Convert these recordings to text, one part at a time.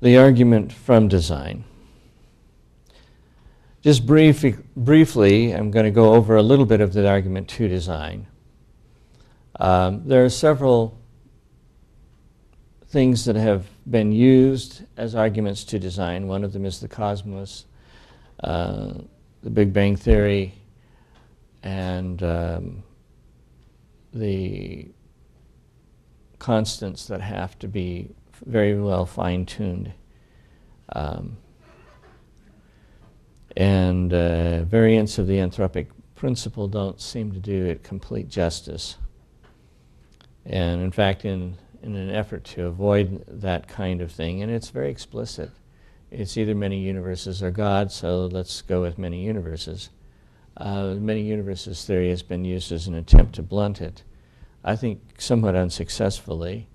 the argument from design. Just briefly, I'm going to go over a little bit of the argument to design. There are several things that have been used as arguments to design. One of them is the cosmos, the Big Bang Theory, and the constants that have to be very well fine-tuned. And variants of the anthropic principle don't seem to do it complete justice. And in fact, in an effort to avoid that kind of thing, and it's very explicit, it's either many universes or God, so let's go with many universes. Many universes theory has been used as an attempt to blunt it, I think somewhat unsuccessfully.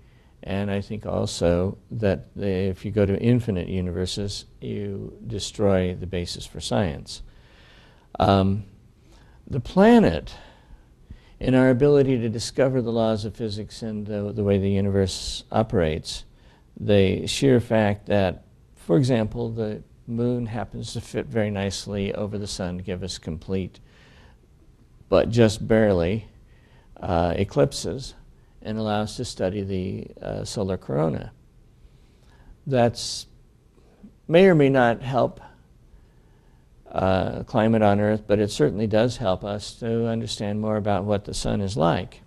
And I think also that if you go to infinite universes, you destroy the basis for science. The planet, in our ability to discover the laws of physics and the way the universe operates, the sheer fact that, for example, the moon happens to fit very nicely over the sun, give us complete, but just barely, eclipses, and allow us to study the solar corona. That's may or may not help climate on Earth, but it certainly does help us to understand more about what the sun is like.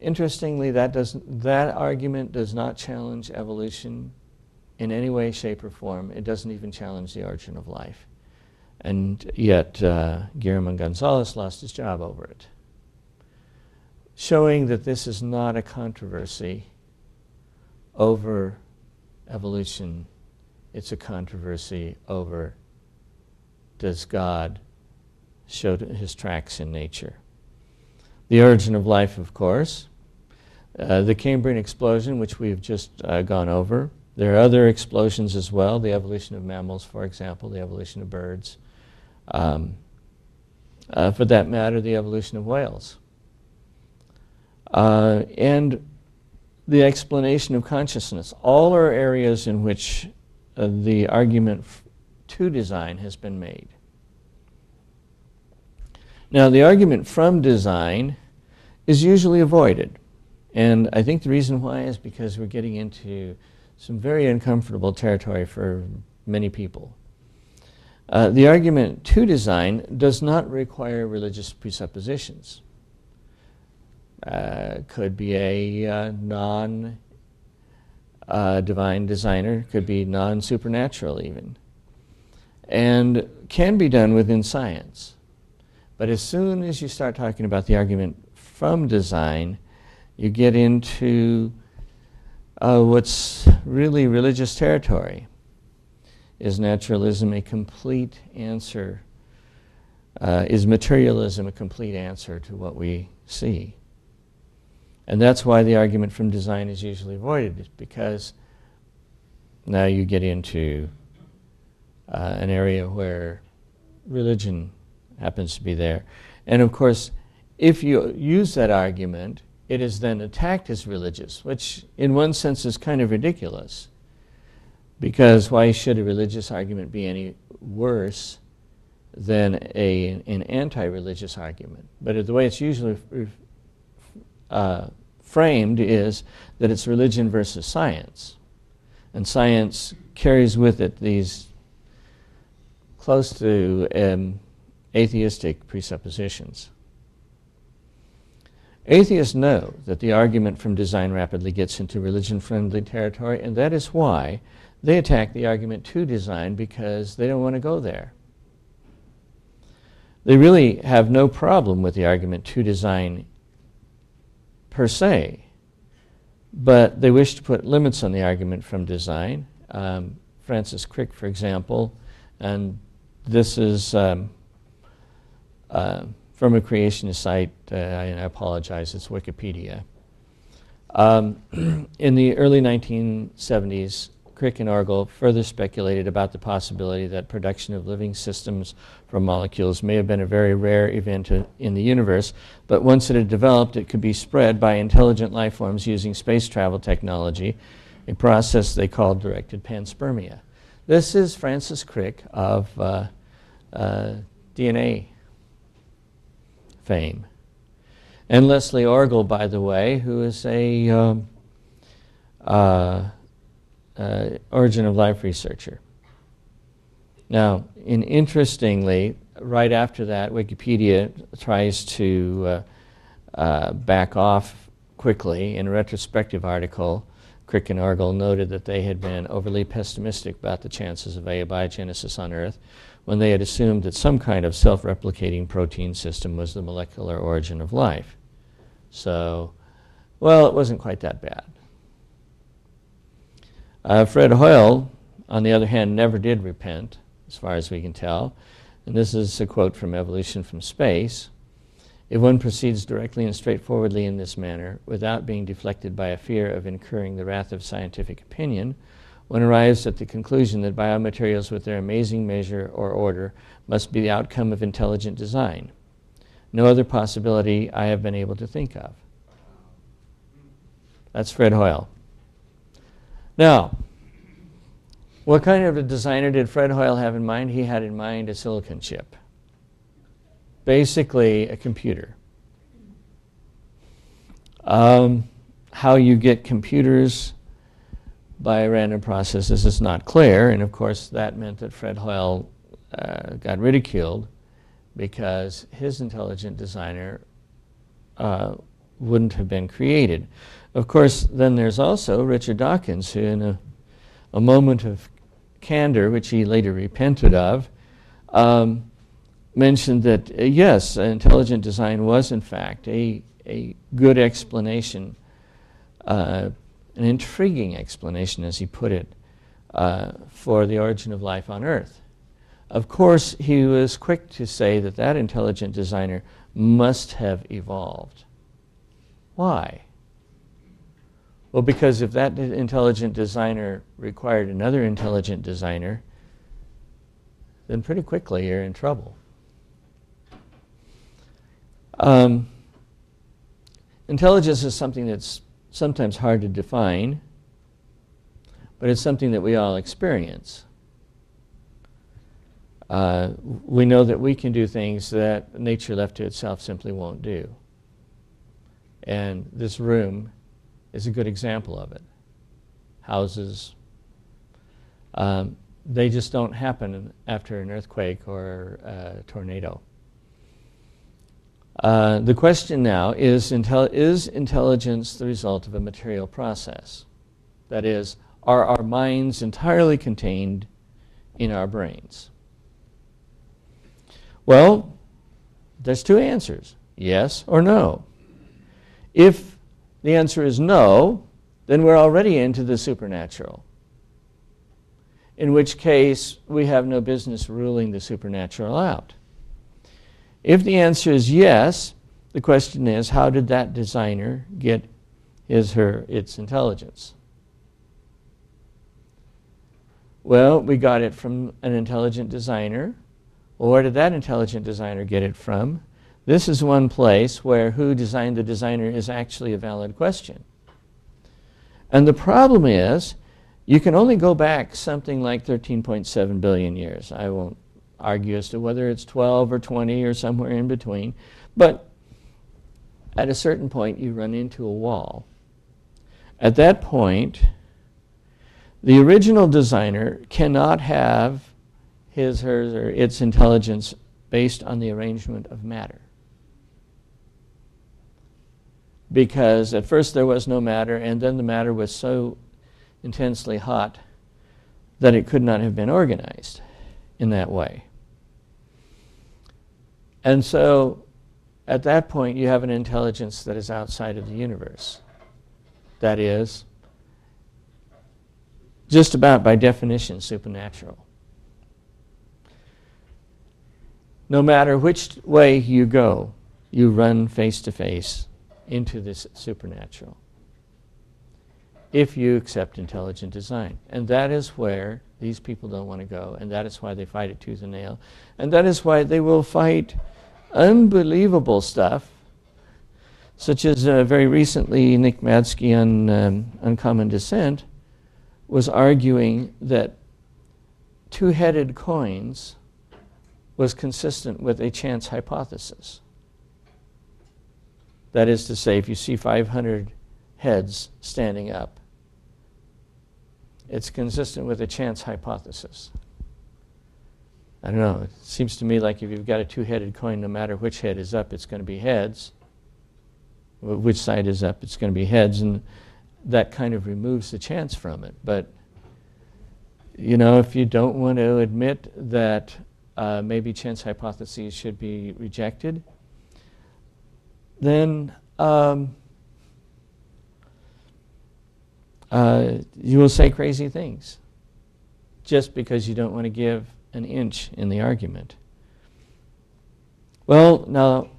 Interestingly, that argument does not challenge evolution in any way, shape, or form. It doesn't even challenge the origin of life. And yet Guillermo Gonzalez lost his job over it, showing that this is not a controversy over evolution. It's a controversy over, does God show his tracks in nature? The origin of life, of course. The Cambrian Explosion, which we've just gone over. There are other explosions as well, the evolution of mammals, for example, the evolution of birds. For that matter, the evolution of whales. And the explanation of consciousness. All are areas in which the argument to design has been made. Now, the argument from design is usually avoided. And I think the reason why is because we're getting into some very uncomfortable territory for many people. The argument to design does not require religious presuppositions. Could be a non-divine designer, could be non-supernatural even, and can be done within science. But as soon as you start talking about the argument from design, you get into what's really religious territory. Is naturalism a complete answer? Is materialism a complete answer to what we see? And that's why the argument from design is usually avoided, because now you get into an area where religion happens to be there. And of course, if you use that argument, it is then attacked as religious, which in one sense is kind of ridiculous, because why should a religious argument be any worse than an anti-religious argument? But the way it's usually framed is that it's religion versus science, and science carries with it these close to atheistic presuppositions. Atheists know that the argument from design rapidly gets into religion-friendly territory, and that is why they attack the argument to design, because they don't want to go there. They really have no problem with the argument to design per se, but they wish to put limits on the argument from design. Francis Crick, for example, and this is from a creationist site, and I apologize, it's Wikipedia. In the early 1970s, Crick and Orgel further speculated about the possibility that production of living systems from molecules may have been a very rare event in the universe, but once it had developed, it could be spread by intelligent life forms using space travel technology, a process they called directed panspermia. This is Francis Crick of DNA fame. And Leslie Orgel, by the way, who is a origin of life researcher. Now, interestingly, right after that, Wikipedia tries to back off quickly. In a retrospective article, Crick and Orgel noted that they had been overly pessimistic about the chances of abiogenesis on Earth when they had assumed that some kind of self-replicating protein system was the molecular origin of life. So, well, it wasn't quite that bad. Fred Hoyle, on the other hand, never did repent, as far as we can tell. And this is a quote from Evolution from Space. If one proceeds directly and straightforwardly in this manner, without being deflected by a fear of incurring the wrath of scientific opinion, one arrives at the conclusion that biomaterials with their amazing measure or order must be the outcome of intelligent design. No other possibility I have been able to think of. That's Fred Hoyle. Now, what kind of a designer did Fred Hoyle have in mind? He had in mind a silicon chip. Basically, a computer. How you get computers by random processes is not clear, and of course that meant that Fred Hoyle got ridiculed because his intelligent designer wouldn't have been created. Of course, then there's also Richard Dawkins, who in a moment of candor, which he later repented of, mentioned that, yes, intelligent design was in fact a good explanation, an intriguing explanation, as he put it, for the origin of life on Earth. Of course, he was quick to say that that intelligent designer must have evolved. Why? Well, because if that intelligent designer required another intelligent designer, then pretty quickly you're in trouble. Intelligence is something that's sometimes hard to define, but it's something that we all experience. We know that we can do things that nature left to itself simply won't do. And this room is a good example of it. Houses, they just don't happen after an earthquake or a tornado. The question now is intelligence the result of a material process? That is, are our minds entirely contained in our brains? Well, there's two answers, yes or no. If the answer is no, then we're already into the supernatural, in which case we have no business ruling the supernatural out. If the answer is yes, the question is, how did that designer get its intelligence? Well, we got it from an intelligent designer. Well, where did that intelligent designer get it from? This is one place where who designed the designer is actually a valid question. And the problem is, you can only go back something like 13.7 billion years. I won't argue as to whether it's 12 or 20 or somewhere in between, but at a certain point you run into a wall. At that point, the original designer cannot have his, hers, or its intelligence based on the arrangement of matter. Because at first there was no matter, and then the matter was so intensely hot that it could not have been organized in that way. And so at that point you have an intelligence that is outside of the universe. That is, just about by definition, supernatural. No matter which way you go, you run face to face into this supernatural. if you accept intelligent design. And that is where these people don't want to go, and that is why they fight it tooth and nail, and that is why they will fight unbelievable stuff, such as very recently Nick Matzke on Uncommon Descent was arguing that two-headed coins was consistent with a chance hypothesis. That is to say, if you see 500 heads standing up, it's consistent with a chance hypothesis. I don't know, it seems to me like if you've got a two-headed coin, no matter which head is up, it's going to be heads. Which side is up, it's going to be heads, and that kind of removes the chance from it. But, you know, if you don't want to admit that maybe chance hypotheses should be rejected, then you will say crazy things just because you don't want to give an inch in the argument. Well, now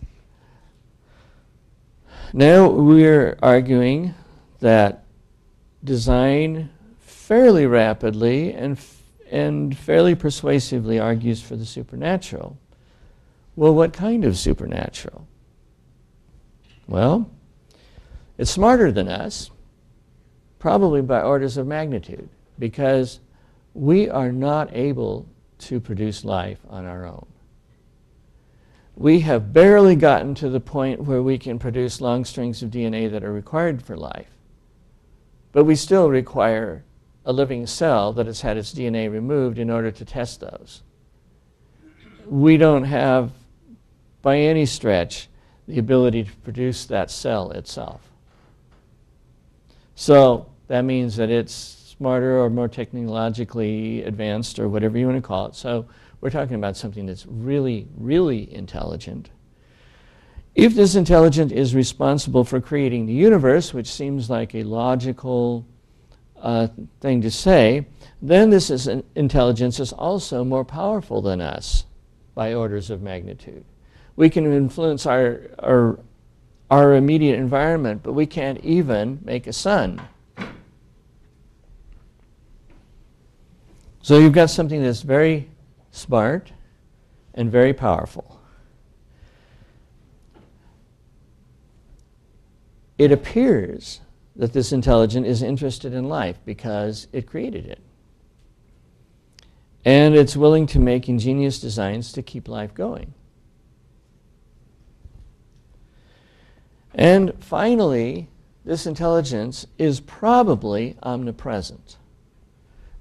we're arguing that design fairly rapidly and fairly persuasively argues for the supernatural. Well, what kind of supernatural? Well, it's smarter than us, probably by orders of magnitude, because we are not able to produce life on our own. We have barely gotten to the point where we can produce long strings of DNA that are required for life. But we still require a living cell that has had its DNA removed in order to test those. We don't have, by any stretch, the ability to produce that cell itself. So that means that it's smarter or more technologically advanced or whatever you want to call it. So we're talking about something that's really, really intelligent. If this intelligence is responsible for creating the universe, which seems like a logical thing to say, then this is an intelligence is also more powerful than us by orders of magnitude. We can influence our immediate environment, but we can't even make a sun. So you've got something that's very smart and very powerful. It appears that this intelligence is interested in life because it created it. And it's willing to make ingenious designs to keep life going. And finally, this intelligence is probably omnipresent.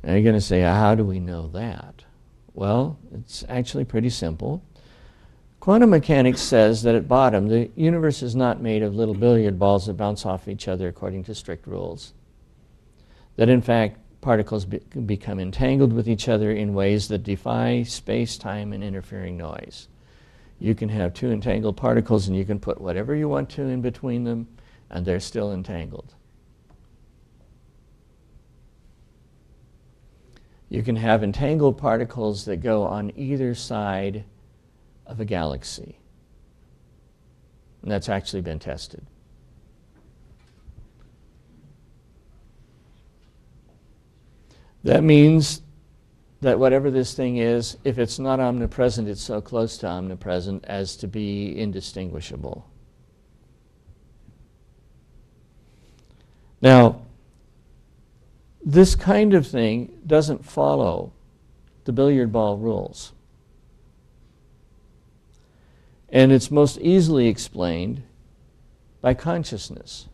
Now you're going to say, how do we know that? Well, it's actually pretty simple. Quantum mechanics says that at bottom, the universe is not made of little billiard balls that bounce off each other according to strict rules. That in fact, particles become entangled with each other in ways that defy space, time, and interfering noise. You can have two entangled particles and you can put whatever you want to in between them, and they're still entangled. You can have entangled particles that go on either side of a galaxy. And that's actually been tested. That means that whatever this thing is, if it's not omnipresent, it's so close to omnipresent as to be indistinguishable. Now, this kind of thing doesn't follow the billiard ball rules. And it's most easily explained by consciousness.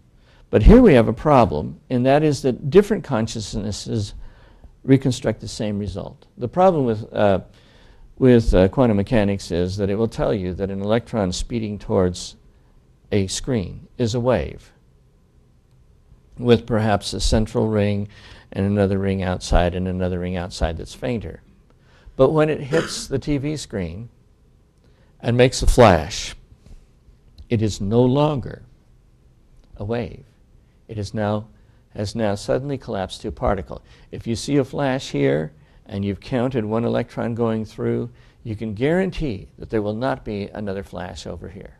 But here we have a problem, and that is that different consciousnesses reconstruct the same result. The problem with quantum mechanics is that it will tell you that an electron speeding towards a screen is a wave with perhaps a central ring and another ring outside that's fainter. But when it hits the TV screen and makes a flash, it is no longer a wave. It is now has now suddenly collapsed to a particle. If you see a flash here and you've counted one electron going through, you can guarantee that there will not be another flash over here.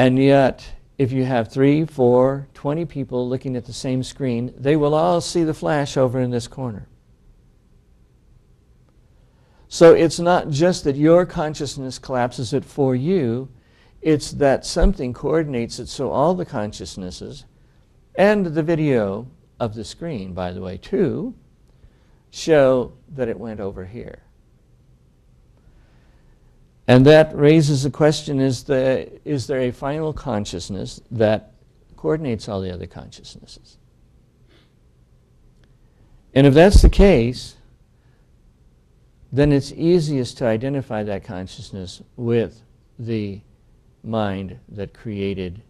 And yet, if you have 3, 4, 20 people looking at the same screen, they will all see the flash over in this corner. So it's not just that your consciousness collapses it for you, it's that something coordinates it so all the consciousnesses, and the video of the screen, by the way, too, show that it went over here. And that raises the question, is there a final consciousness that coordinates all the other consciousnesses? And if that's the case, then it's easiest to identify that consciousness with the mind that created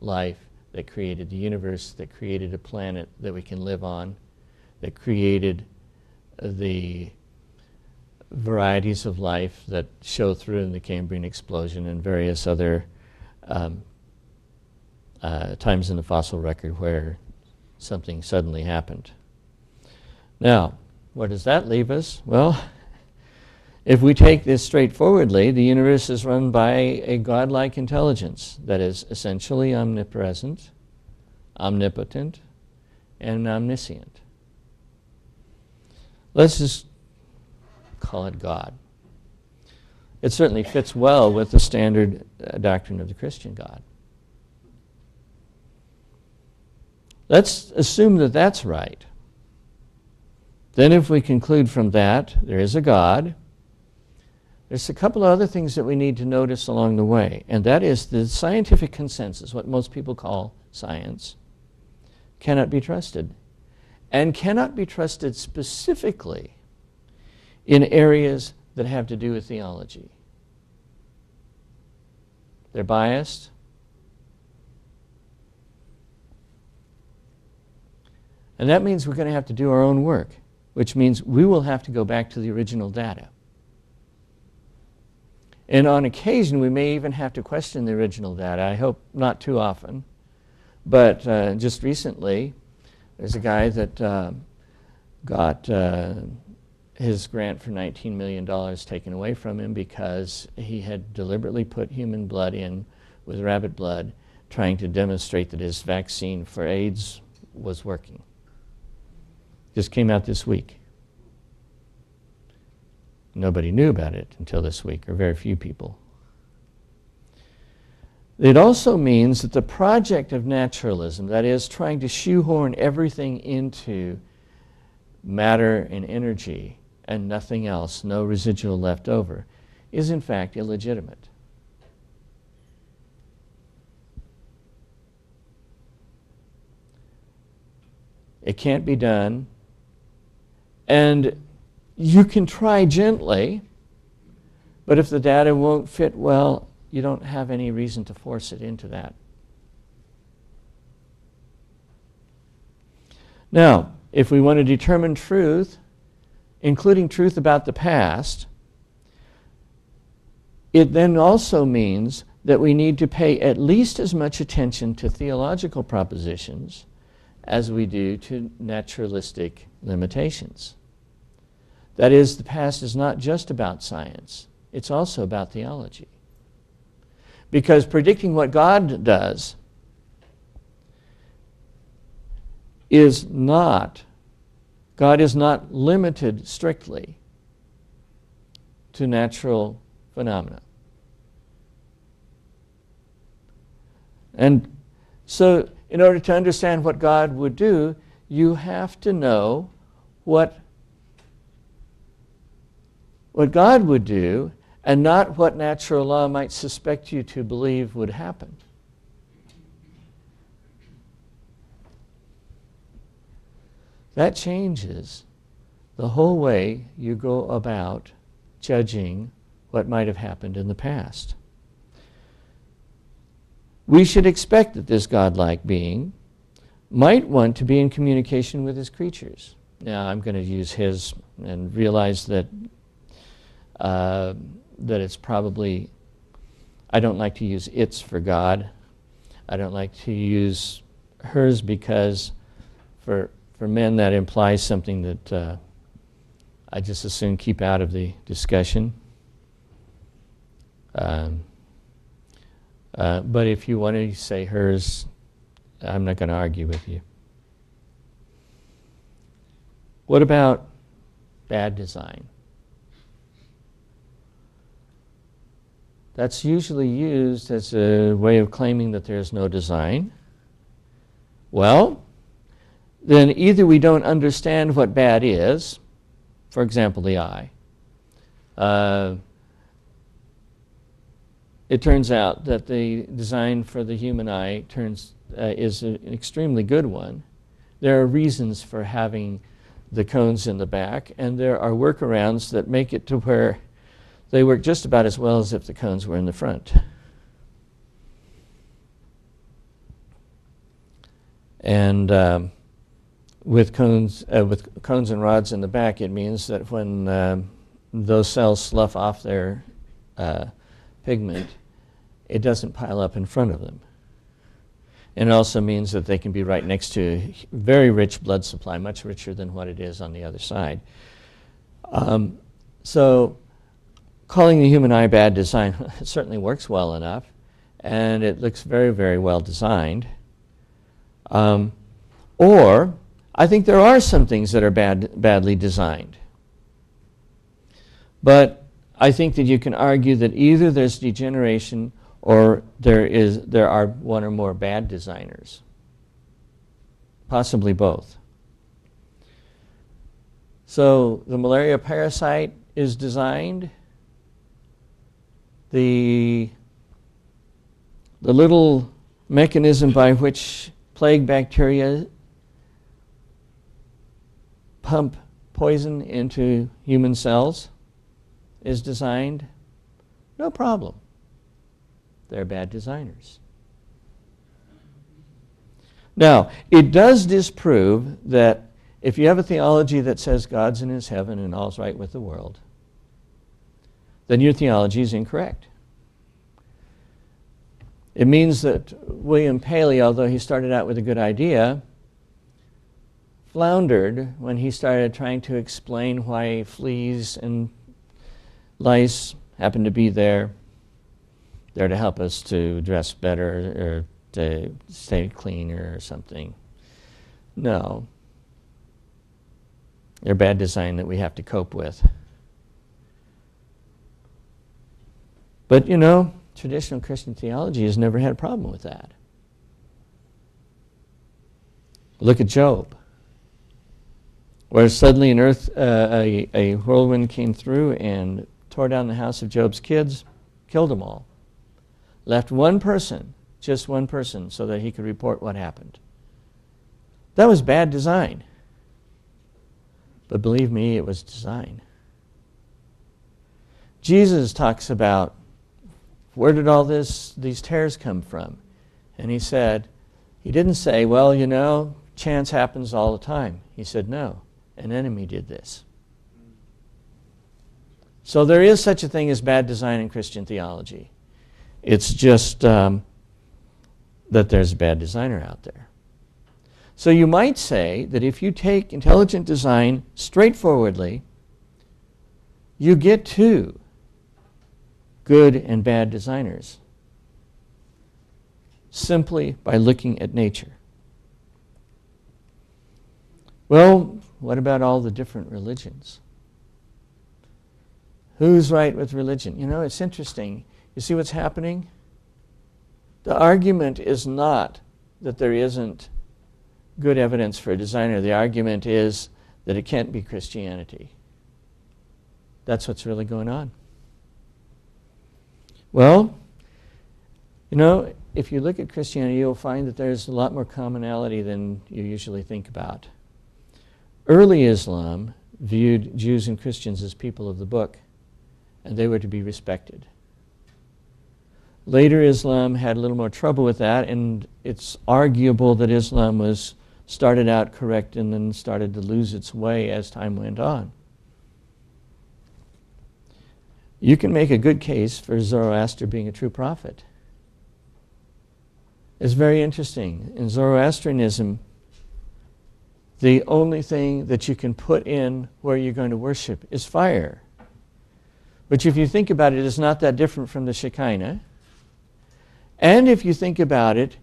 life, that created the universe, that created a planet that we can live on, that created the varieties of life that show through in the Cambrian Explosion and various other times in the fossil record where something suddenly happened. Now, where does that leave us? Well, if we take this straightforwardly, the universe is run by a godlike intelligence that is essentially omnipresent, omnipotent, and omniscient. Let's just call it God. It certainly fits well with the standard doctrine of the Christian God. Let's assume that that's right. Then if we conclude from that, there is a God. There's a couple of other things that we need to notice along the way, and that is the scientific consensus, what most people call science, cannot be trusted, and cannot be trusted specifically in areas that have to do with theology. They're biased. And that means we're going to have to do our own work, which means we will have to go back to the original data. And on occasion, we may even have to question the original data. I hope not too often. But just recently, there's a guy that got his grant for $19 million taken away from him because he had deliberately put human blood in with rabbit blood, trying to demonstrate that his vaccine for AIDS was working. Just came out this week. Nobody knew about it until this week, or very few people. It also means that the project of naturalism, that is, trying to shoehorn everything into matter and energy and nothing else, no residual left over, is in fact illegitimate. It can't be done. And you can try gently, but if the data won't fit well, you don't have any reason to force it into that. Now, if we want to determine truth, including truth about the past, it then also means that we need to pay at least as much attention to theological propositions as we do to naturalistic limitations. That is, the past is not just about science, it's also about theology. Because predicting what God does is not, God is not limited strictly to natural phenomena. And so, in order to understand what God would do, you have to know what God would do, and not what natural law might suspect you to believe would happen. That changes the whole way you go about judging what might have happened in the past. We should expect that this godlike being might want to be in communication with his creatures. Now, I'm going to use his and realize that it's probably, I don't like to use its for God. I don't like to use hers because for men that implies something that I just as soon keep out of the discussion. But if you want to say hers, I'm not going to argue with you. What about bad design? That's usually used as a way of claiming that there's no design. Well, then either we don't understand what bad is, for example, the eye. It turns out that the design for the human eye is an extremely good one. There are reasons for having the cones in the back, and there are workarounds that make it to where they work just about as well as if the cones were in the front. And with cones and rods in the back, it means that when those cells slough off their pigment, it doesn't pile up in front of them. And it also means that they can be right next to very rich blood supply, much richer than what it is on the other side. So calling the human eye bad design it certainly works well enough, and it looks very, very well designed. Or I think there are some things that are badly designed. But I think that you can argue that either there's degeneration or there are one or more bad designers, possibly both. So the malaria parasite is designed. The little mechanism by which plague bacteria pump poison into human cells is designed, no problem. They're bad designers. Now, it does disprove that if you have a theology that says God's in his heaven and all's right with the world, then your theology is incorrect. It means that William Paley, although he started out with a good idea, floundered when he started trying to explain why fleas and lice happen to be there to help us to dress better or to stay cleaner or something. No. They're bad design that we have to cope with. But, you know, traditional Christian theology has never had a problem with that. Look at Job, where suddenly an a whirlwind came through and tore down the house of Job's kids, killed them all. Left one person, just one person, so that he could report what happened. That was bad design. But believe me, it was design. Jesus talks about, where did all these tears come from? And he said, he didn't say, well, you know, chance happens all the time. He said, no, an enemy did this. So there is such a thing as bad design in Christian theology. It's just that there's a bad designer out there. So you might say that if you take intelligent design straightforwardly, you get two good and bad designers simply by looking at nature. Well, what about all the different religions? Who's right with religion? You know, it's interesting. You see what's happening? The argument is not that there isn't good evidence for a designer. The argument is that it can't be Christianity. That's what's really going on. Well, you know, if you look at Christianity, you'll find that there's a lot more commonality than you usually think about. Early Islam viewed Jews and Christians as people of the book, and they were to be respected. Later Islam had a little more trouble with that, and it's arguable that Islam was started out correct and then started to lose its way as time went on. You can make a good case for Zoroaster being a true prophet. It's very interesting. In Zoroastrianism, the only thing that you can put in where you're going to worship is fire. Which if you think about it, is not that different from the Shekinah. and if you think about it,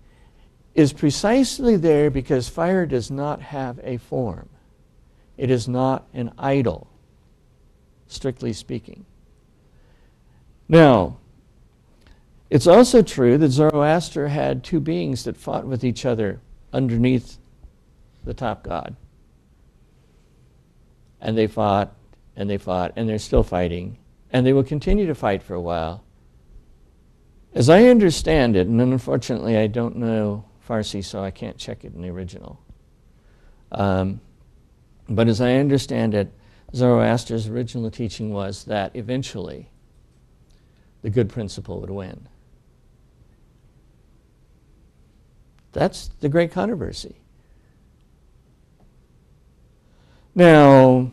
is precisely there because fire does not have a form. It is not an idol, strictly speaking. Now, it's also true that Zoroaster had two beings that fought with each other underneath the top god. And they fought, and they fought, and they're still fighting. And they will continue to fight for a while. As I understand it, and unfortunately I don't know Farsi, so I can't check it in the original. But as I understand it, Zoroaster's original teaching was that eventually the good principle would win. That's the great controversy. Now,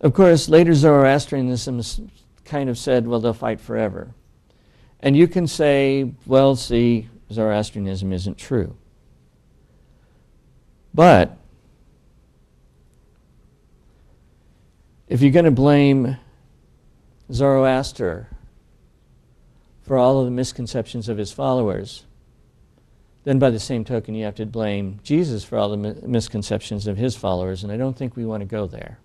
of course, later Zoroastrianism kind of said, well, they'll fight forever. And you can say, well, see, Zoroastrianism isn't true. But if you're going to blame Zoroaster for all of the misconceptions of his followers, then by the same token, you have to blame Jesus for all the misconceptions of his followers, and I don't think we want to go there.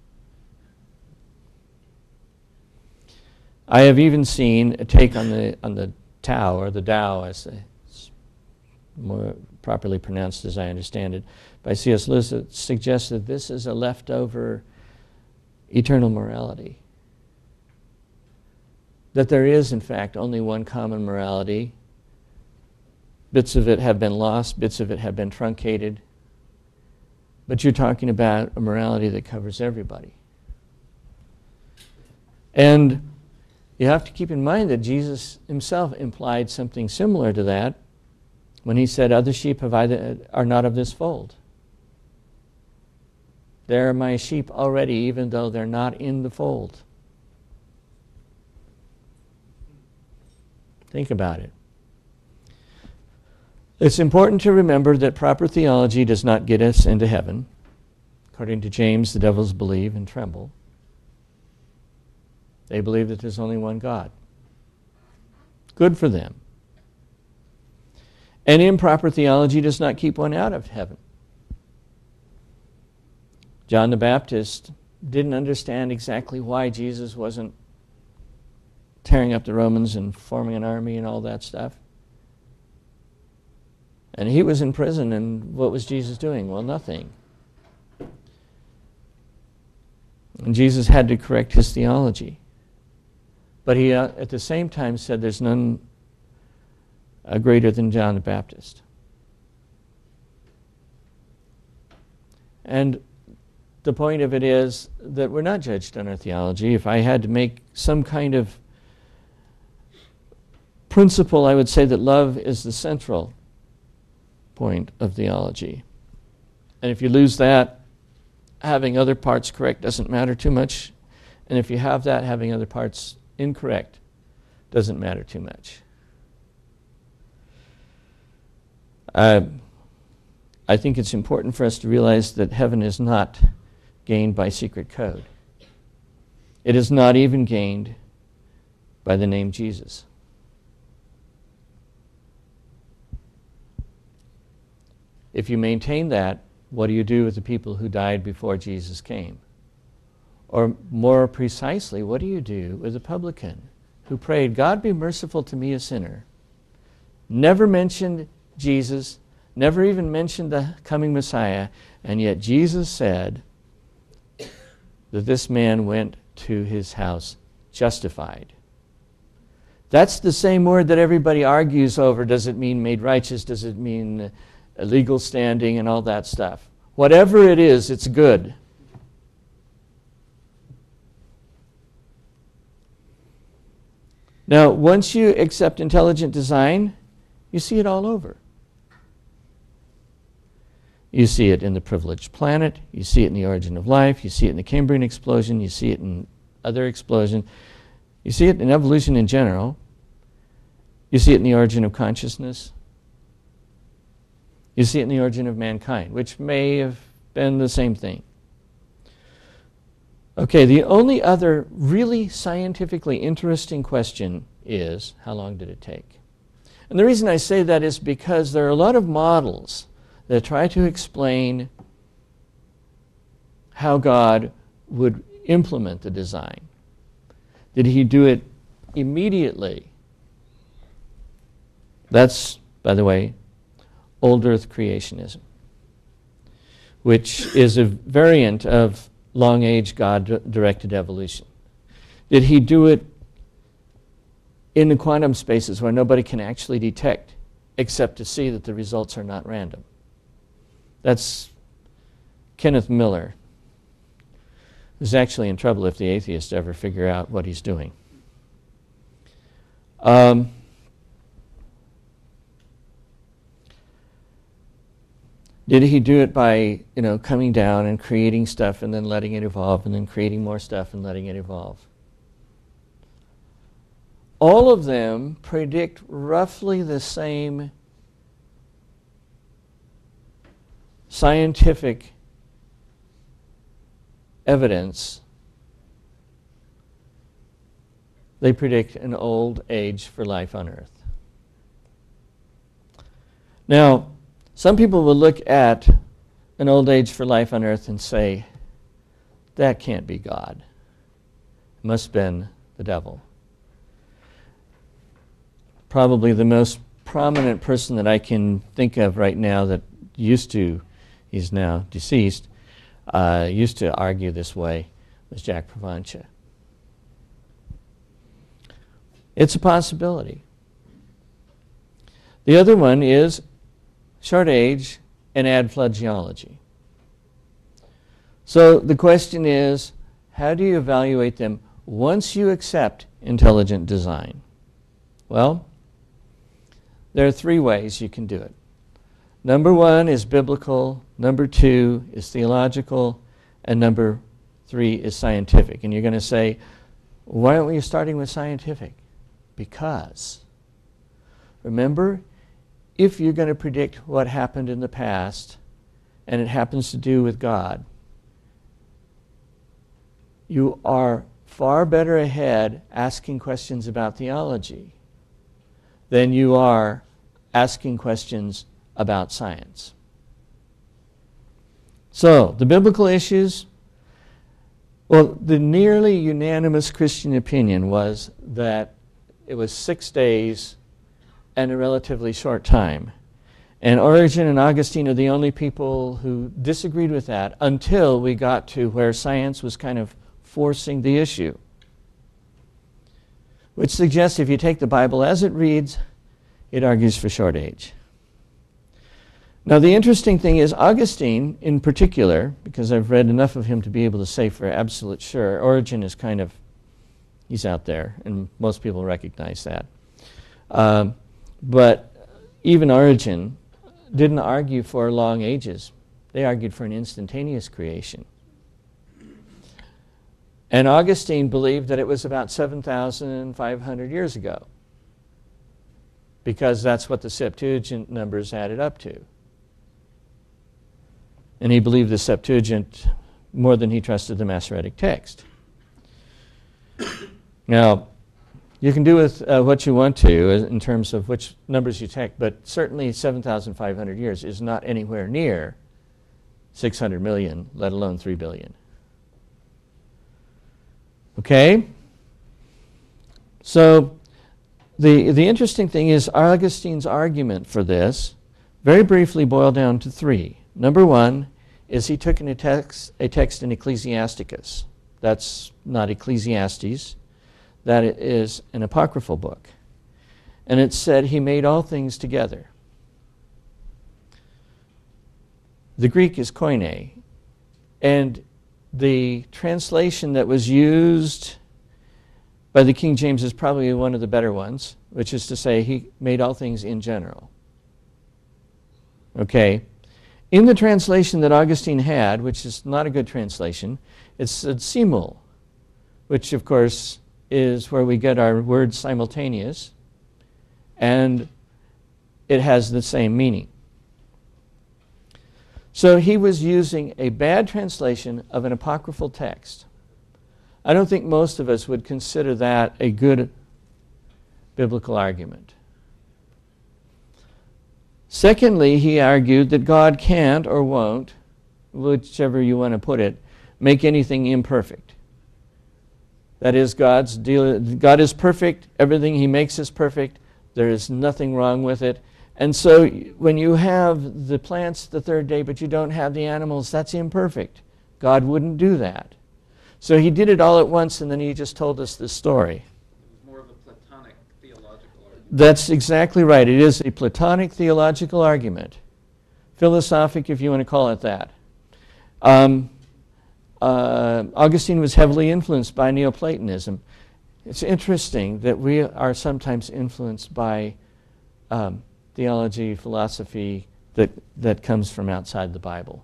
I have even seen a take on the Tao, or the Tao, as it's more properly pronounced as I understand it, by C.S. Lewis, that suggests that this is a leftover eternal morality. That there is, in fact, only one common morality. Bits of it have been lost, bits of it have been truncated. But you're talking about a morality that covers everybody. And you have to keep in mind that Jesus himself implied something similar to that when he said, other sheep have are not of this fold. They're my sheep already, even though they're not in the fold. Think about it. It's important to remember that proper theology does not get us into heaven. According to James, the devils believe and tremble. They believe that there's only one God. Good for them. And improper theology does not keep one out of heaven. John the Baptist didn't understand exactly why Jesus wasn't tearing up the Romans and forming an army and all that stuff. And he was in prison, and what was Jesus doing? Well, nothing. And Jesus had to correct his theology. But he, at the same time, said there's none greater than John the Baptist. And the point of it is that we're not judged on our theology. If I had to make some kind of principle, I would say that love is the central point of theology. And if you lose that, having other parts correct doesn't matter too much. And if you have that, having other parts incorrect doesn't matter too much. I think it's important for us to realize that heaven is not gained by secret code. It is not even gained by the name Jesus. If you maintain that, what do you do with the people who died before Jesus came? Or more precisely, what do you do with the publican who prayed, God be merciful to me, a sinner, never mentioned Jesus, never even mentioned the coming Messiah, and yet Jesus said that this man went to his house justified. That's the same word that everybody argues over. Does it mean made righteous? Does it mean legal standing and all that stuff? Whatever it is, it's good. Now, once you accept intelligent design, you see it all over. You see it in The Privileged Planet. You see it in The Origin of Life. You see it in the Cambrian Explosion. You see it in other explosions. You see it in evolution in general. You see it in The Origin of Consciousness. You see it in The Origin of Mankind, which may have been the same thing. Okay, the only other really scientifically interesting question is, how long did it take? And the reason I say that is because there are a lot of models that try to explain how God would implement the design. Did he do it immediately? That's, by the way, Old Earth creationism, which is a variant of long age God-directed evolution. Did he do it in the quantum spaces where nobody can actually detect except to see that the results are not random? That's Kenneth Miller, who's actually in trouble if the atheists ever figure out what he's doing. Did he do it by, coming down and creating stuff and then letting it evolve and then creating more stuff and letting it evolve? All of them predict roughly the same scientific evidence. They predict an old age for life on Earth. Now, some people will look at an old age for life on Earth and say, that can't be God. It must have been the devil. Probably the most prominent person that I can think of right now that used to, he's now deceased, used to argue this way was Jack Provancha. It's a possibility. The other one is short age and add flood geology. So the question is, how do you evaluate them once you accept intelligent design? Well, there are three ways you can do it. Number one is biblical, number two is theological, and number three is scientific. And you're going to say, why aren't we starting with scientific? Because, remember, if you're going to predict what happened in the past, and it happens to do with God, you are far better ahead asking questions about theology than you are asking questions about science. So, the biblical issues, well, the nearly unanimous Christian opinion was that it was 6 days and a relatively short time. And Origen and Augustine are the only people who disagreed with that until we got to where science was kind of forcing the issue. Which suggests if you take the Bible as it reads, it argues for short age. Now the interesting thing is Augustine in particular, because I've read enough of him to be able to say for absolute sure, Origen is kind of, he's out there, and most people recognize that. But even Origen didn't argue for long ages. They argued for an instantaneous creation. And Augustine believed that it was about 7,500 years ago, because that's what the Septuagint numbers added up to. And he believed the Septuagint more than he trusted the Masoretic text. Now, you can do with what you want to in terms of which numbers you take, but certainly 7,500 years is not anywhere near 600 million, let alone 3 billion. Okay? So, the interesting thing is Augustine's argument for this very briefly boiled down to three. Number one is he took a text in Ecclesiasticus. That's not Ecclesiastes. That is an apocryphal book. And it said he made all things together. The Greek is koine. And the translation that was used by the King James is probably one of the better ones, which is to say he made all things in general. Okay. In the translation that Augustine had, which is not a good translation, it said simul, which of course is where we get our word simultaneous, and it has the same meaning. So he was using a bad translation of an apocryphal text. I don't think most of us would consider that a good biblical argument. Secondly, he argued that God can't or won't, whichever you want to put it, make anything imperfect. That is, God is perfect. Everything he makes is perfect. There is nothing wrong with it. And so when you have the plants the third day, but you don't have the animals, that's imperfect. God wouldn't do that. So he did it all at once, and then he just told us this story. It was more of a Platonic theological argument. That's exactly right. It is a Platonic theological argument. Philosophic, if you want to call it that. Augustine was heavily influenced by Neoplatonism. It's interesting that we are sometimes influenced by theology, philosophy that comes from outside the Bible.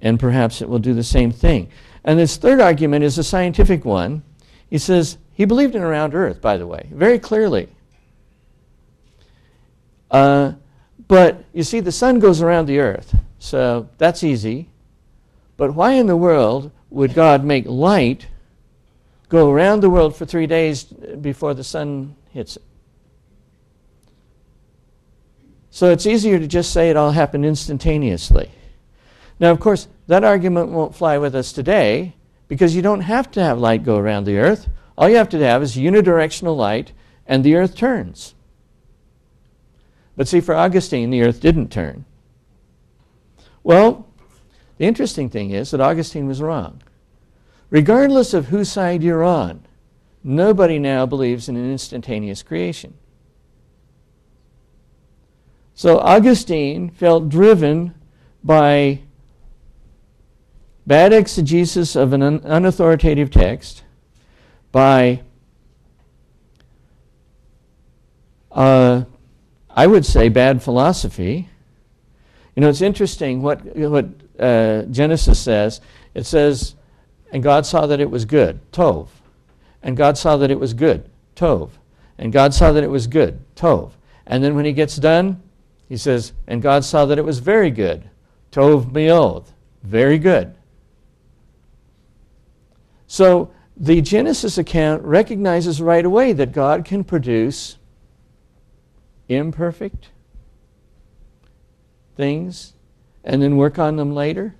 And perhaps it will do the same thing. And this third argument is a scientific one. He says, he believed in a round earth, by the way, very clearly. But you see, the sun goes around the earth, so that's easy. But why in the world would God make light go around the world for 3 days before the sun hits it? So it's easier to just say it all happened instantaneously. Now, of course, that argument won't fly with us today because you don't have to have light go around the earth. All you have to have is unidirectional light and the earth turns. But see, for Augustine, the earth didn't turn. Well, the interesting thing is that Augustine was wrong. Regardless of whose side you're on, nobody now believes in an instantaneous creation. So Augustine felt driven by bad exegesis of an unauthoritative text, by, I would say, bad philosophy. You know, it's interesting what Genesis says. It says, and God saw that it was good, tov. And God saw that it was good, tov. And God saw that it was good, tov. And then when he gets done, he says, and God saw that it was very good. Tov meod. Very good. So the Genesis account recognizes right away that God can produce imperfect things and then work on them later.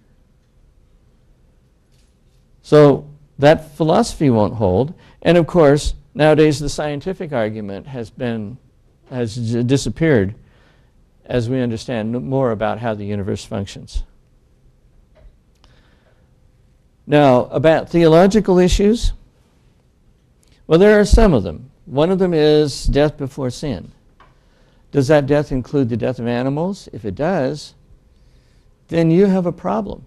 So that philosophy won't hold. And of course, nowadays the scientific argument has disappeared as we understand more about how the universe functions. Now, about theological issues, well, there are some of them. One of them is death before sin. Does that death include the death of animals? If it does, then you have a problem.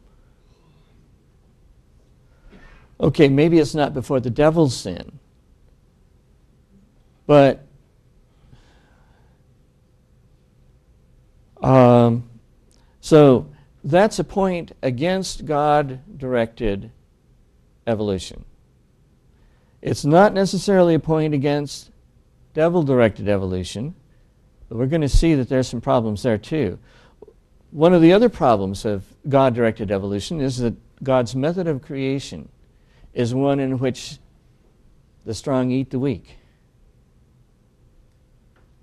Okay, maybe it's not before the devil's sin, but so that's a point against God-directed evolution. It's not necessarily a point against devil-directed evolution, but we're going to see that there's some problems there too. One of the other problems of God-directed evolution is that God's method of creation is one in which the strong eat the weak.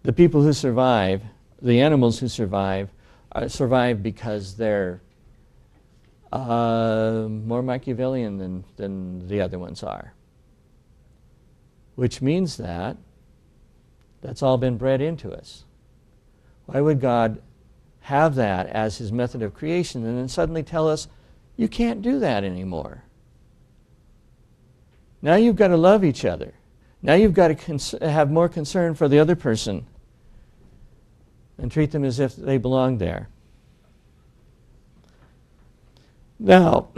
The people who survive, the animals who survive, survive because they're more Machiavellian than the other ones are. Which means that that's all been bred into us. Why would God have that as his method of creation and then suddenly tell us, you can't do that anymore? Now you've got to love each other. Now you've got to have more concern for the other person and treat them as if they belong there. Now,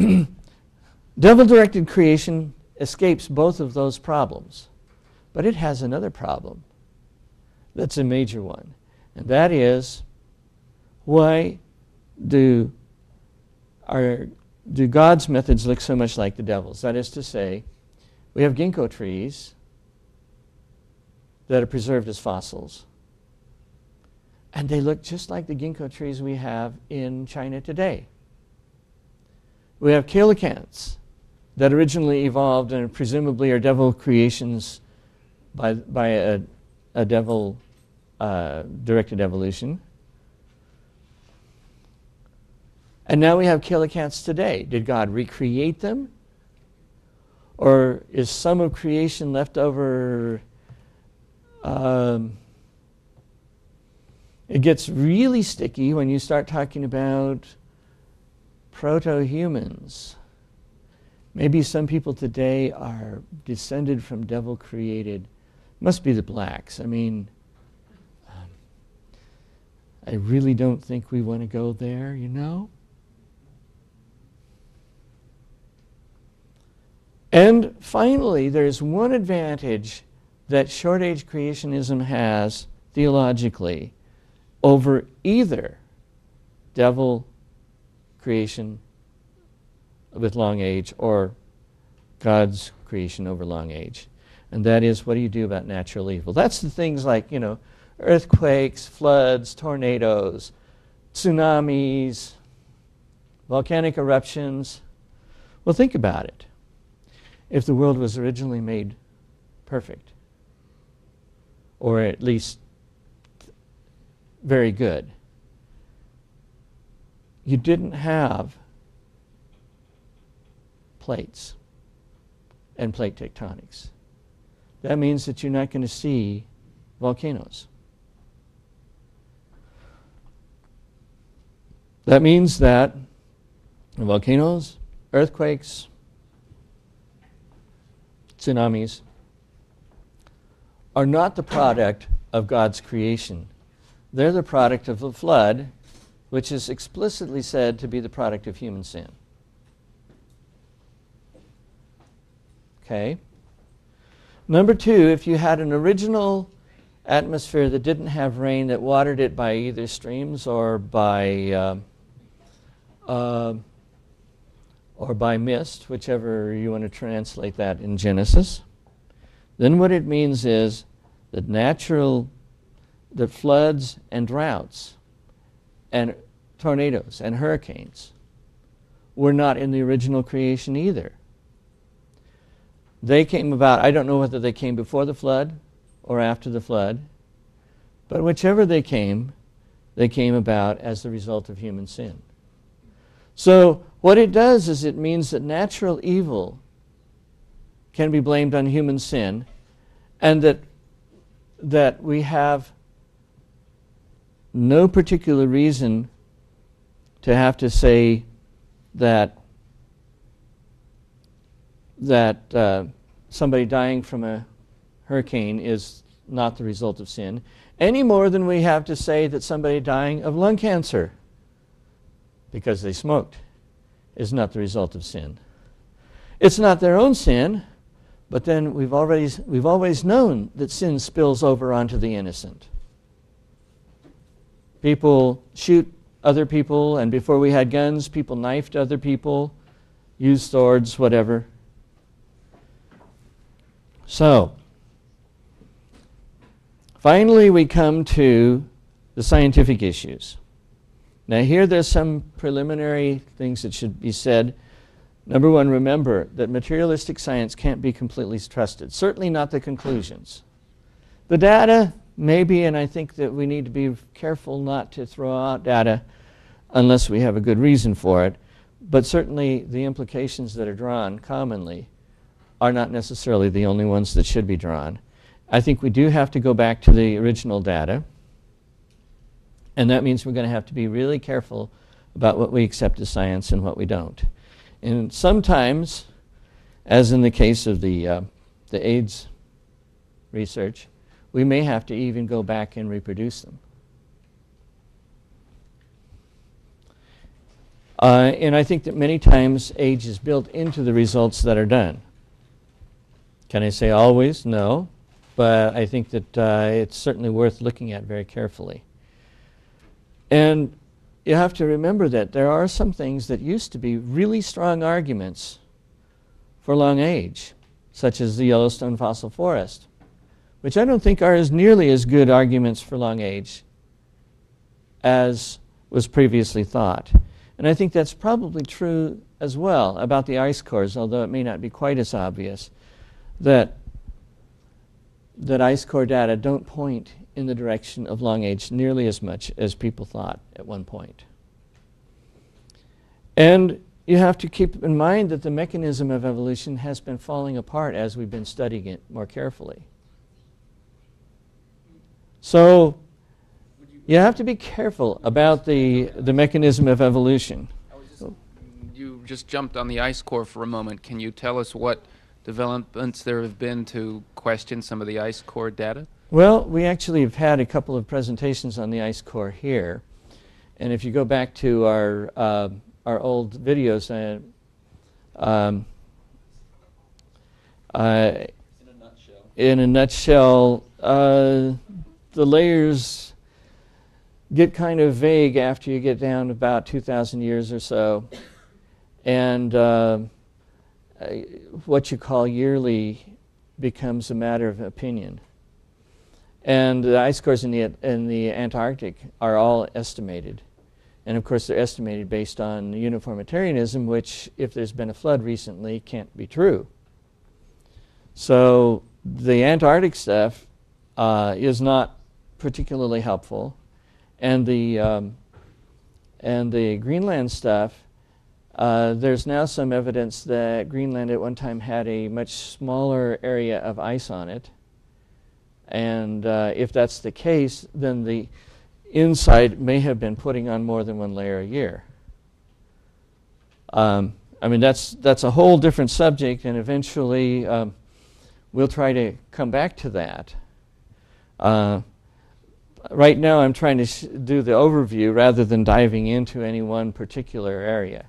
devil-directed creation escapes both of those problems, but it has another problem that's a major one, and that is, why do God's methods look so much like the devil's? That is to say, we have ginkgo trees that are preserved as fossils. And they look just like the ginkgo trees we have in China today. We have coelacanths that originally evolved and presumably are devil creations by a devil-directed evolution. And now we have coelacanths today. Did God recreate them? Or is some of creation left over? It gets really sticky when you start talking about proto-humans. Maybe some people today are descended from devil-created. Must be the blacks. I mean, I really don't think we want to go there, you know? And finally, there's one advantage that short-age creationism has theologically over either devil creation with long age or God's creation over long age. And that is, what do you do about natural evil? That's the things like, you know, earthquakes, floods, tornadoes, tsunamis, volcanic eruptions. Well, think about it. If the world was originally made perfect, or at least very good, you didn't have plates and plate tectonics. That means that you're not going to see volcanoes. That means that volcanoes, earthquakes, tsunamis are not the product of God's creation. They're the product of the flood, which is explicitly said to be the product of human sin. Okay? Number two, if you had an original atmosphere that didn't have rain, that watered it by either streams or by mist, whichever you want to translate that in Genesis, then what it means is that the floods and droughts and tornadoes and hurricanes were not in the original creation either. They came about, I don't know whether they came before the flood or after the flood, but whichever they came about as the result of human sin. So what it does is it means that natural evil can be blamed on human sin, and that we have no particular reason to have to say that somebody dying from a hurricane is not the result of sin, any more than we have to say that somebody dying of lung cancer because they smoked is not the result of sin. It's not their own sin, but then we've always known that sin spills over onto the innocent. People shoot other people, and before we had guns, people knifed other people, used swords, whatever. So, finally we come to the scientific issues. Now here there's some preliminary things that should be said. Number one, remember that materialistic science can't be completely trusted, certainly not the conclusions. The data, maybe, and I think that we need to be careful not to throw out data unless we have a good reason for it, but certainly the implications that are drawn commonly are not necessarily the only ones that should be drawn. I think we do have to go back to the original data, and that means we're going to have to be really careful about what we accept as science and what we don't. And sometimes, as in the case of the AIDS research, we may have to even go back and reproduce them. And I think that many times age is built into the results that are done. Can I say always? No. But I think that it's certainly worth looking at very carefully. And you have to remember that there are some things that used to be really strong arguments for long age, such as the Yellowstone Fossil Forest, which I don't think are as nearly as good arguments for long age as was previously thought. And I think that's probably true as well about the ice cores, although it may not be quite as obvious. That ice core data don't point in the direction of long age nearly as much as people thought at one point. And you have to keep in mind that the mechanism of evolution has been falling apart as we've been studying it more carefully. So you have to be careful about the mechanism of evolution. You just jumped on the ice core for a moment. Can you tell us what developments there have been to question some of the ice core data? Well, we actually have had a couple of presentations on the ice core here. And if you go back to our old videos, in a nutshell, the layers get kind of vague after you get down about 2,000 years or so. And what you call yearly becomes a matter of opinion. And the ice cores in the Antarctic are all estimated. And of course they're estimated based on uniformitarianism, which if there's been a flood recently can't be true. So the Antarctic stuff is not particularly helpful. And the Greenland stuff, there's now some evidence that Greenland at one time had a much smaller area of ice on it. And if that's the case, then the inside may have been putting on more than one layer a year. I mean, that's a whole different subject, and eventually we'll try to come back to that. Right now I'm trying to do the overview rather than diving into any one particular area.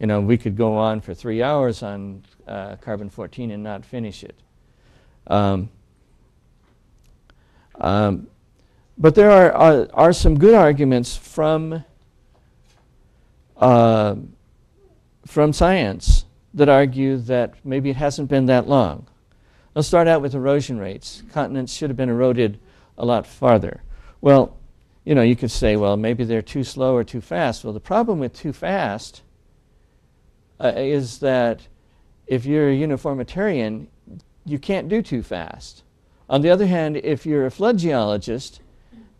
You know, we could go on for 3 hours on carbon-14 and not finish it. But there are some good arguments from science that argue that maybe it hasn't been that long. Let's start out with erosion rates. Continents should have been eroded a lot farther. Well, you know, you could say, well, maybe they're too slow or too fast. Well, the problem with too fast is that if you're a uniformitarian, you can't do too fast. On the other hand, if you're a flood geologist,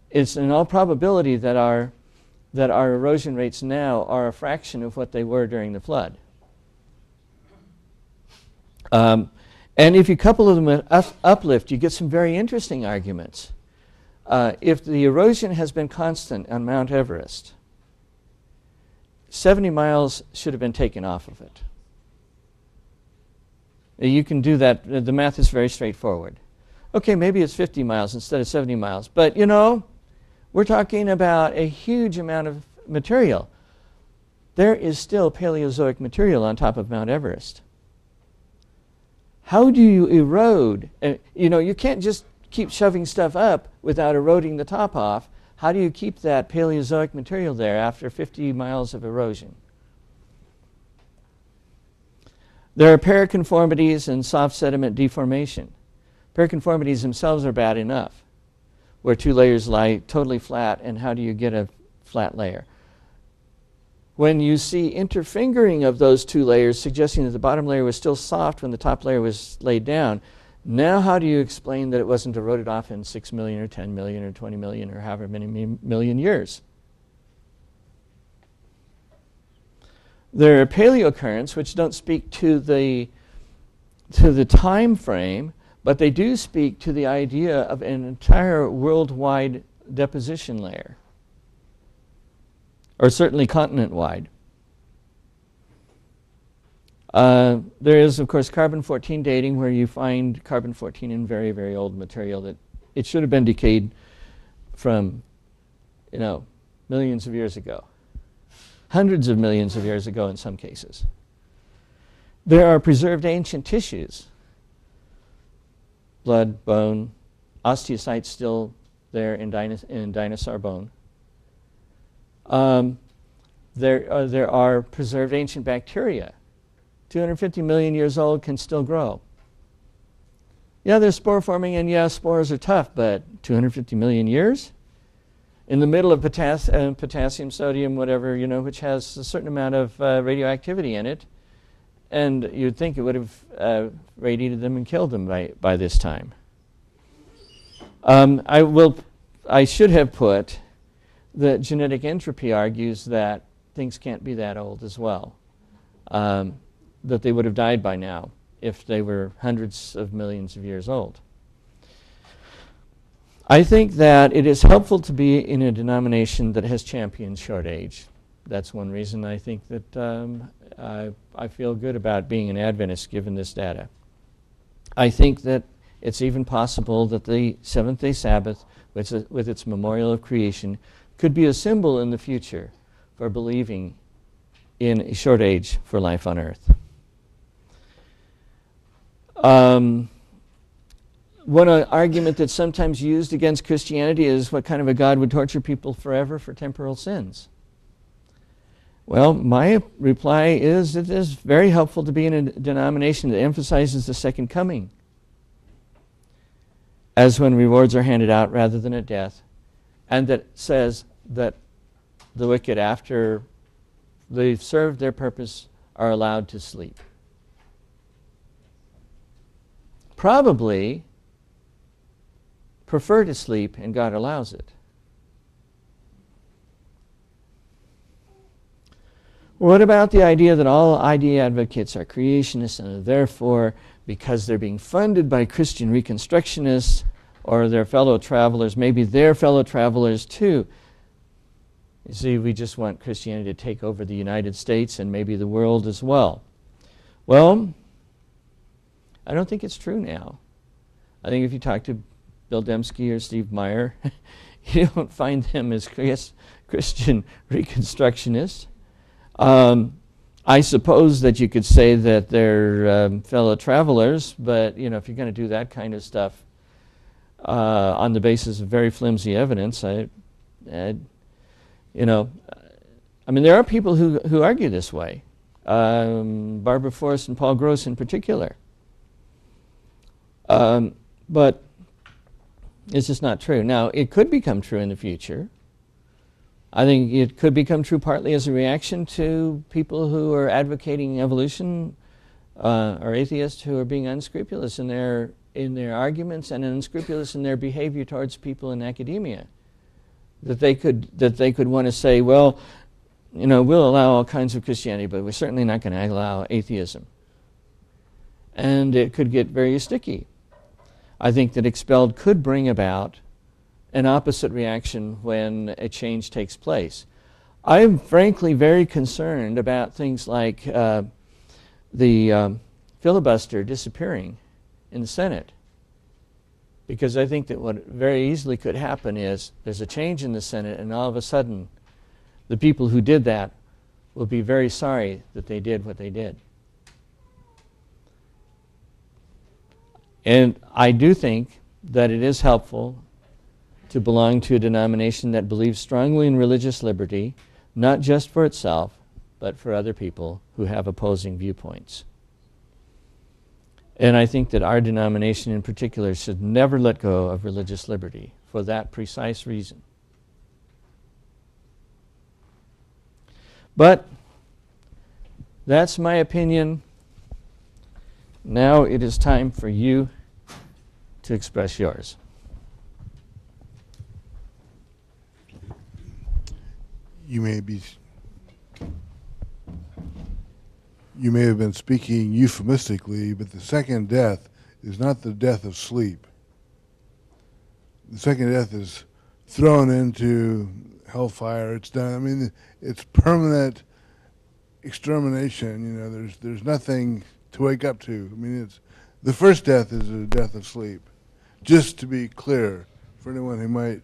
it's in all probability that our erosion rates now are a fraction of what they were during the flood. And if you couple them with uplift, you get some very interesting arguments. If the erosion has been constant on Mount Everest, 70 miles should have been taken off of it. You can do that. The math is very straightforward. Okay, maybe it's 50 miles instead of 70 miles. But, you know, we're talking about a huge amount of material. There is still Paleozoic material on top of Mount Everest. How do you erode? You know, you can't just keep shoving stuff up without eroding the top off. How do you keep that Paleozoic material there after 50 miles of erosion? There are paraconformities and soft sediment deformation. Paraconformities themselves are bad enough, where two layers lie totally flat, and how do you get a flat layer? When you see interfingering of those two layers, suggesting that the bottom layer was still soft when the top layer was laid down, now how do you explain that it wasn't eroded off in 6 million or 10 million or 20 million or however many million years? There are paleocurrents, which don't speak to the time frame, but they do speak to the idea of an entire worldwide deposition layer, or certainly continent-wide. There is, of course, carbon-14 dating, where you find carbon-14 in very, very old material that it should have been decayed from, you know, millions of years ago, hundreds of millions of years ago in some cases. There are preserved ancient tissues. Blood, bone, osteocytes still there in dinosaur bone. There are preserved ancient bacteria. 250 million years old can still grow. Yeah, they're spore forming, and yeah, spores are tough, but 250 million years? In the middle of potassium, sodium, whatever, you know, which has a certain amount of radioactivity in it. And you'd think it would have radiated them and killed them by this time. I should have put that genetic entropy argues that things can't be that old as well, that they would have died by now if they were hundreds of millions of years old. I think that it is helpful to be in a denomination that has championed short age. That's one reason I think that I feel good about being an Adventist given this data. I think that it's even possible that the seventh-day Sabbath, with its memorial of creation, could be a symbol in the future for believing in a short age for life on earth. One argument that's sometimes used against Christianity is, what kind of a God would torture people forever for temporal sins? Well, my reply is, it is very helpful to be in a denomination that emphasizes the second coming as when rewards are handed out rather than at death, and that says that the wicked, after they've served their purpose, are allowed to sleep. Probably prefer to sleep, and God allows it. What about the idea that all ID advocates are creationists, and therefore, because they're being funded by Christian Reconstructionists or their fellow travelers, maybe their fellow travelers too? You see, we just want Christianity to take over the United States and maybe the world as well. Well, I don't think it's true now. I think if you talk to Bill Dembski or Steve Meyer, you don't find them as Christian Reconstructionists. I suppose that you could say that they're fellow travelers, but you know, if you're going to do that kind of stuff on the basis of very flimsy evidence, I mean, there are people who argue this way. Barbara Forrest and Paul Gross in particular. But it's just not true. Now, it could become true in the future. I think it could become true partly as a reaction to people who are advocating evolution, or atheists who are being unscrupulous in their arguments and unscrupulous in their behavior towards people in academia. That they could want to say, well, you know, we'll allow all kinds of Christianity, but we're certainly not going to allow atheism. And it could get very sticky. I think that Expelled could bring about an opposite reaction when a change takes place. I'm frankly very concerned about things like the filibuster disappearing in the Senate, because I think that what very easily could happen is there's a change in the Senate, and all of a sudden the people who did that will be very sorry that they did what they did. And I do think that it is helpful to belong to a denomination that believes strongly in religious liberty, not just for itself, but for other people who have opposing viewpoints. And I think that our denomination in particular should never let go of religious liberty for that precise reason. But that's my opinion. Now it is time for you to express yours. You may have been speaking euphemistically, but the second death is not the death of sleep. The second death is thrown into hellfire. It's done. I mean, it's permanent extermination. You know, there's nothing to wake up to. I mean, it's the first death is the death of sleep. Just to be clear, for anyone who might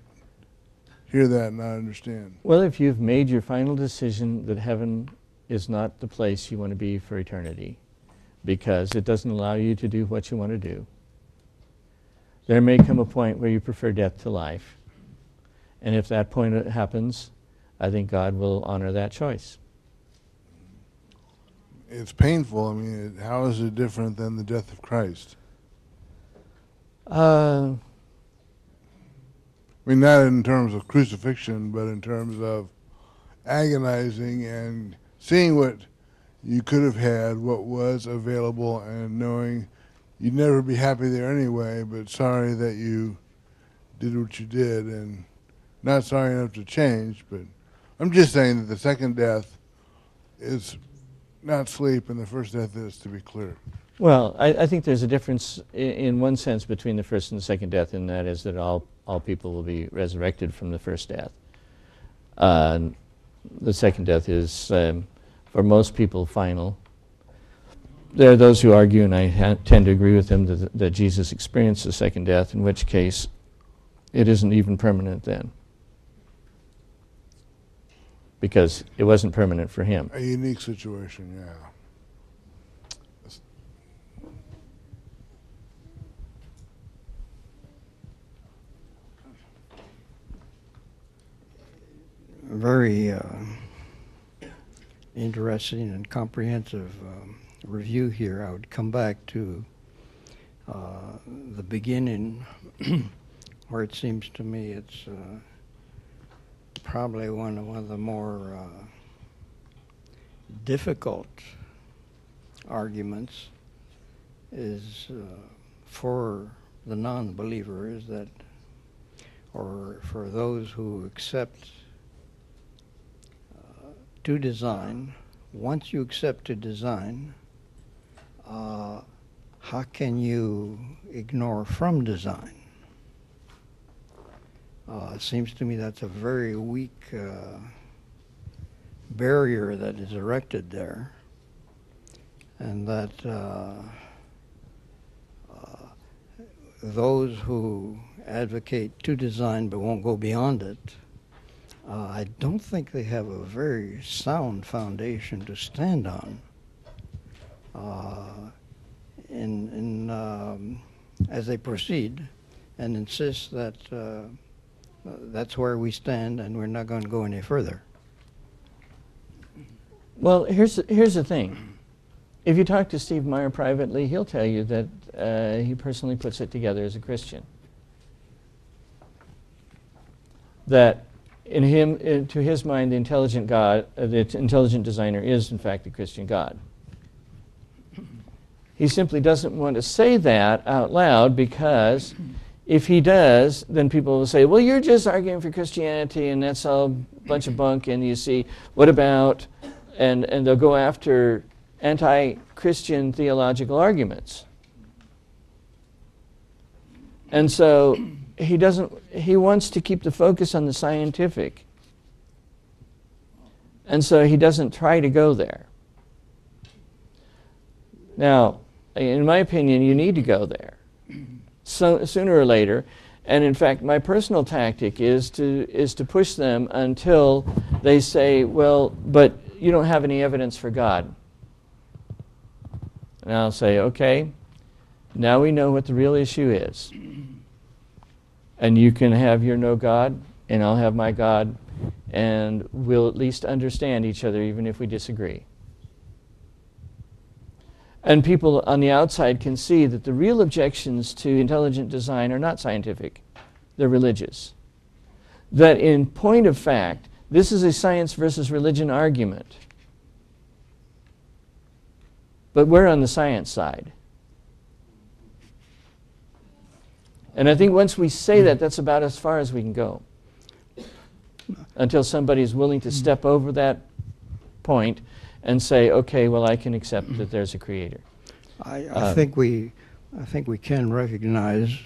hear that and not understand. Well, if you've made your final decision that heaven is not the place you want to be for eternity, because it doesn't allow you to do what you want to do, there may come a point where you prefer death to life. And if that point happens, I think God will honor that choice. It's painful. I mean, how is it different than the death of Christ? I mean, not in terms of crucifixion, but in terms of agonizing and seeing what you could have had, what was available, and knowing you'd never be happy there anyway, but sorry that you did what you did, and not sorry enough to change. But I'm just saying that the second death is not sleep, and the first death is, to be clear. Well, I think there's a difference in one sense between the first and the second death, and that is that all people will be resurrected from the first death. The second death is, for most people, final. There are those who argue, and I tend to agree with them, that Jesus experienced the second death, in which case it isn't even permanent then, because it wasn't permanent for him. A unique situation, yeah. Very interesting and comprehensive review here. I would come back to the beginning, where it seems to me it's probably one of the more difficult arguments is for the non-believer, is that, or for those who accept to design. Once you accept to design, how can you ignore from design? It seems to me that's a very weak barrier that is erected there, and that those who advocate to design but won't go beyond it, I don't think they have a very sound foundation to stand on as they proceed and insist that that's where we stand and we're not going to go any further. Well, here's the thing. If you talk to Steve Meyer privately, he'll tell you that he personally puts it together as a Christian. That in him, to his mind, the intelligent God, the intelligent designer is, in fact, the Christian God. He simply doesn't want to say that out loud, because if he does, then people will say, well, you're just arguing for Christianity, and that's all a bunch of bunk, and you see, what about, and they'll go after anti-Christian theological arguments. And so, he doesn't, he wants to keep the focus on the scientific. And so he doesn't try to go there. Now, in my opinion, you need to go there, so sooner or later. And in fact, my personal tactic is to push them until they say, well, but you don't have any evidence for God. And I'll say, okay, now we know what the real issue is. And you can have your no God, and I'll have my God, and we'll at least understand each other even if we disagree. And people on the outside can see that the real objections to intelligent design are not scientific, they're religious. That in point of fact, this is a science versus religion argument. But we're on the science side. And I think once we say that, that's about as far as we can go, until somebody is willing to step over that point and say, okay, well, I can accept that there's a creator. I think we can recognize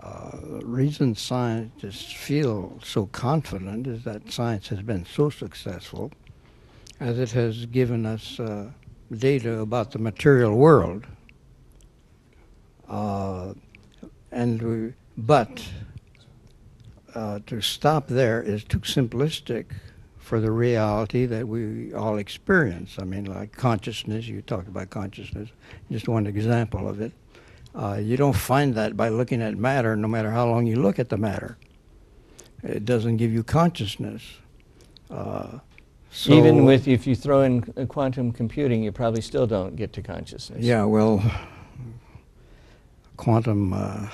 the reason scientists feel so confident is that science has been so successful, as it has given us data about the material world. But to stop there is too simplistic for the reality that we all experience. I mean, like consciousness, you talked about consciousness, just one example of it. You don't find that by looking at matter, no matter how long you look at the matter. It doesn't give you consciousness. So even with, if you throw in quantum computing, you probably still don't get to consciousness. Yeah, well, quantum,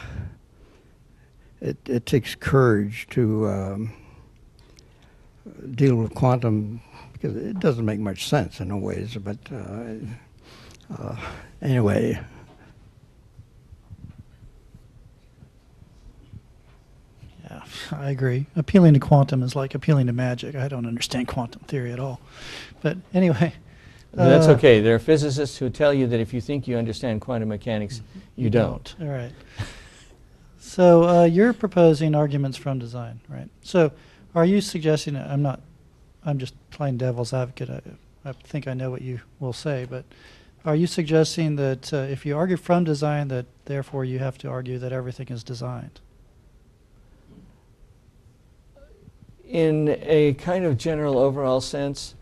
it takes courage to deal with quantum, because it doesn't make much sense in a ways, but anyway. Yeah. I agree. Appealing to quantum is like appealing to magic. I don't understand quantum theory at all. But anyway. That's okay. There are physicists who tell you that if you think you understand quantum mechanics, you don't. All right. So you're proposing arguments from design, right? So are you suggesting, I'm just playing devil's advocate. I think I know what you will say, but are you suggesting that if you argue from design, that therefore you have to argue that everything is designed? In a kind of general overall sense,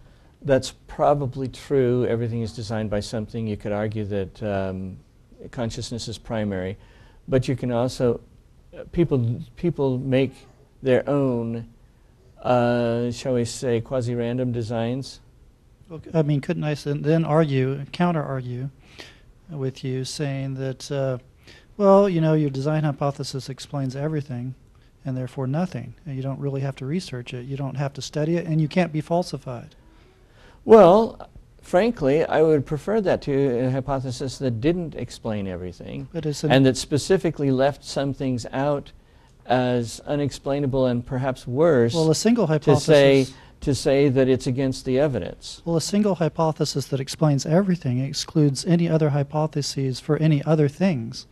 that's probably true. Everything is designed by something. You could argue that consciousness is primary, but you can also, people make their own, shall we say, quasi-random designs. I mean, couldn't I then argue, counter-argue with you, saying that, well, you know, your design hypothesis explains everything and therefore nothing. And you don't really have to research it. You don't have to study it, and you can't be falsified. Well, frankly, I would prefer that to a hypothesis that didn't explain everything and that specifically left some things out as unexplainable and perhaps worse. Well, a single hypothesis... To say that it's against the evidence. Well, a single hypothesis that explains everything excludes any other hypotheses for any other things,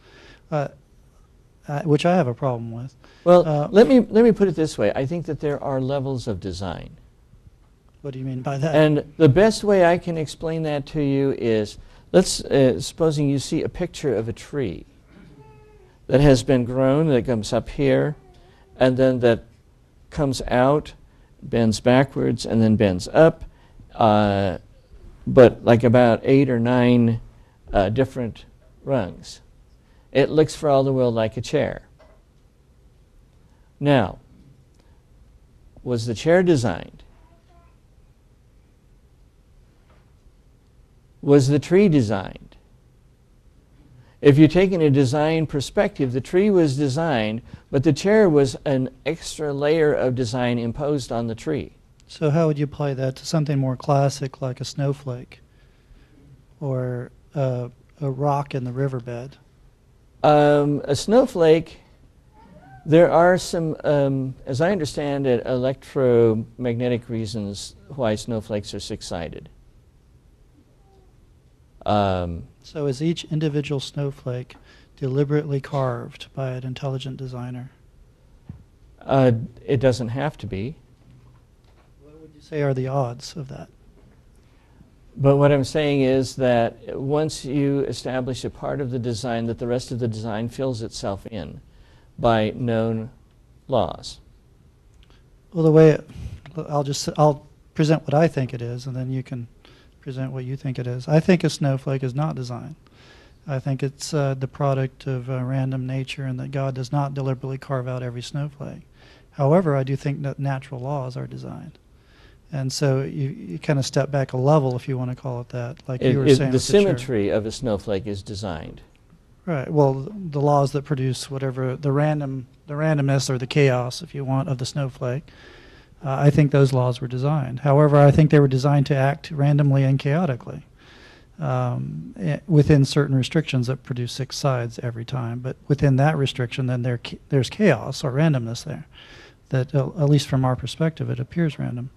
which I have a problem with. Well, let me put it this way. I think that there are levels of design. What do you mean by that? And the best way I can explain that to you is, let's supposing you see a picture of a tree that has been grown, that comes up here, and then that comes out, bends backwards and then bends up, but like about 8 or 9 different rungs. It looks for all the world like a chair. Now, was the chair designed? Was the tree designed? If you're taking a design perspective, the tree was designed, but the chair was an extra layer of design imposed on the tree. So how would you apply that to something more classic like a snowflake or a rock in the riverbed? A snowflake, there are some, as I understand it, electromagnetic reasons why snowflakes are six-sided. So is each individual snowflake deliberately carved by an intelligent designer? It doesn't have to be. What would you say are the odds of that? But what I'm saying is that once you establish a part of the design, that the rest of the design fills itself in by known laws. Well, the way I'll present what I think it is, and then you can present what you think it is. I think a snowflake is not design. I think it's the product of random nature, and that God does not deliberately carve out every snowflake. However, I do think that natural laws are designed. And so you kind of step back a level, if you want to call it that, like you were saying. The symmetry of a snowflake is designed. Right. Well, the laws that produce whatever, the randomness or the chaos, if you want, of the snowflake, I think those laws were designed. However, I think they were designed to act randomly and chaotically within certain restrictions that produce six sides every time. But within that restriction, then there's chaos or randomness there that, at least from our perspective, it appears random.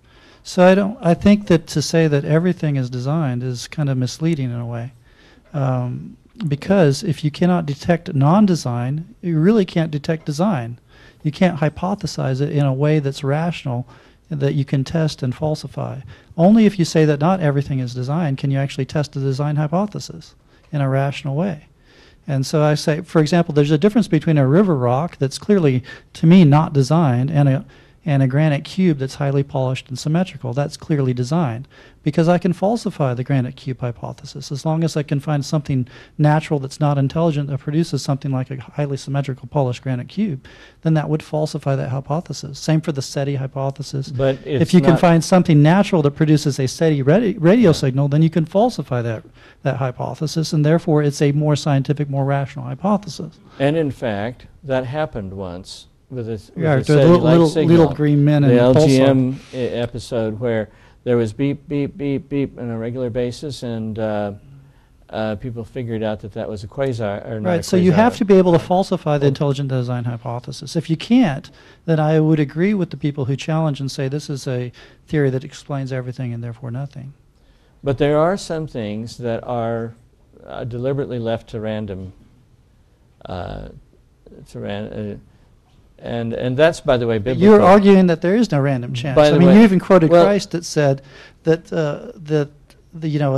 So I think that to say that everything is designed is kind of misleading in a way, because if you cannot detect non-design, you really can't detect design. You can't hypothesize it in a way that's rational, that you can test and falsify. Only if you say that not everything is designed can you actually test the design hypothesis in a rational way. And so I say, for example, there's a difference between a river rock that's clearly, to me, not designed, and a granite cube that's highly polished and symmetrical. That's clearly designed, because I can falsify the granite cube hypothesis as long as I can find something natural that's not intelligent that produces something like a highly symmetrical polished granite cube. Then that would falsify that hypothesis. Same for the SETI hypothesis. But if you can find something natural that produces a SETI radio signal, then you can falsify that hypothesis, and therefore it's a more scientific, more rational hypothesis. And in fact, that happened once. With the little green men in the LGM episode, where there was beep, beep, beep, beep on a regular basis, and people figured out that that was a quasar. Or not right, so you have to be able to falsify the intelligent design hypothesis. If you can't, then I would agree with the people who challenge and say this is a theory that explains everything and therefore nothing. But there are some things that are deliberately left to random. And that's, by the way, biblical. You're arguing that there is no random chance. I mean, you even quoted Christ that said that an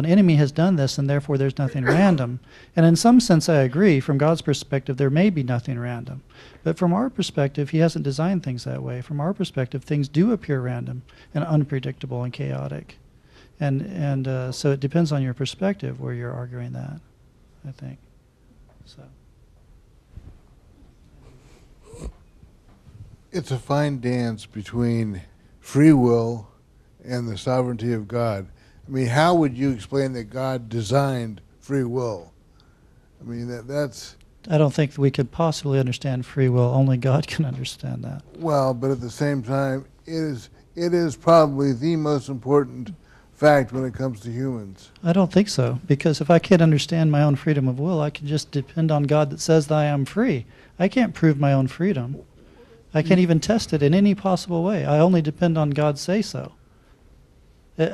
enemy has done this and therefore there's nothing random. And in some sense I agree, from God's perspective there may be nothing random. But from our perspective, he hasn't designed things that way. From our perspective, things do appear random and unpredictable and chaotic. And so it depends on your perspective where you're arguing that, I think. So. It's a fine dance between free will and the sovereignty of God. I mean, how would you explain that God designed free will? I mean, that's... I don't think we could possibly understand free will. Only God can understand that. Well, but at the same time, it is probably the most important fact when it comes to humans. I don't think so, because if I can't understand my own freedom of will, I can just depend on God that says that I am free. I can't prove my own freedom. I can't even test it in any possible way. I only depend on God's say-so.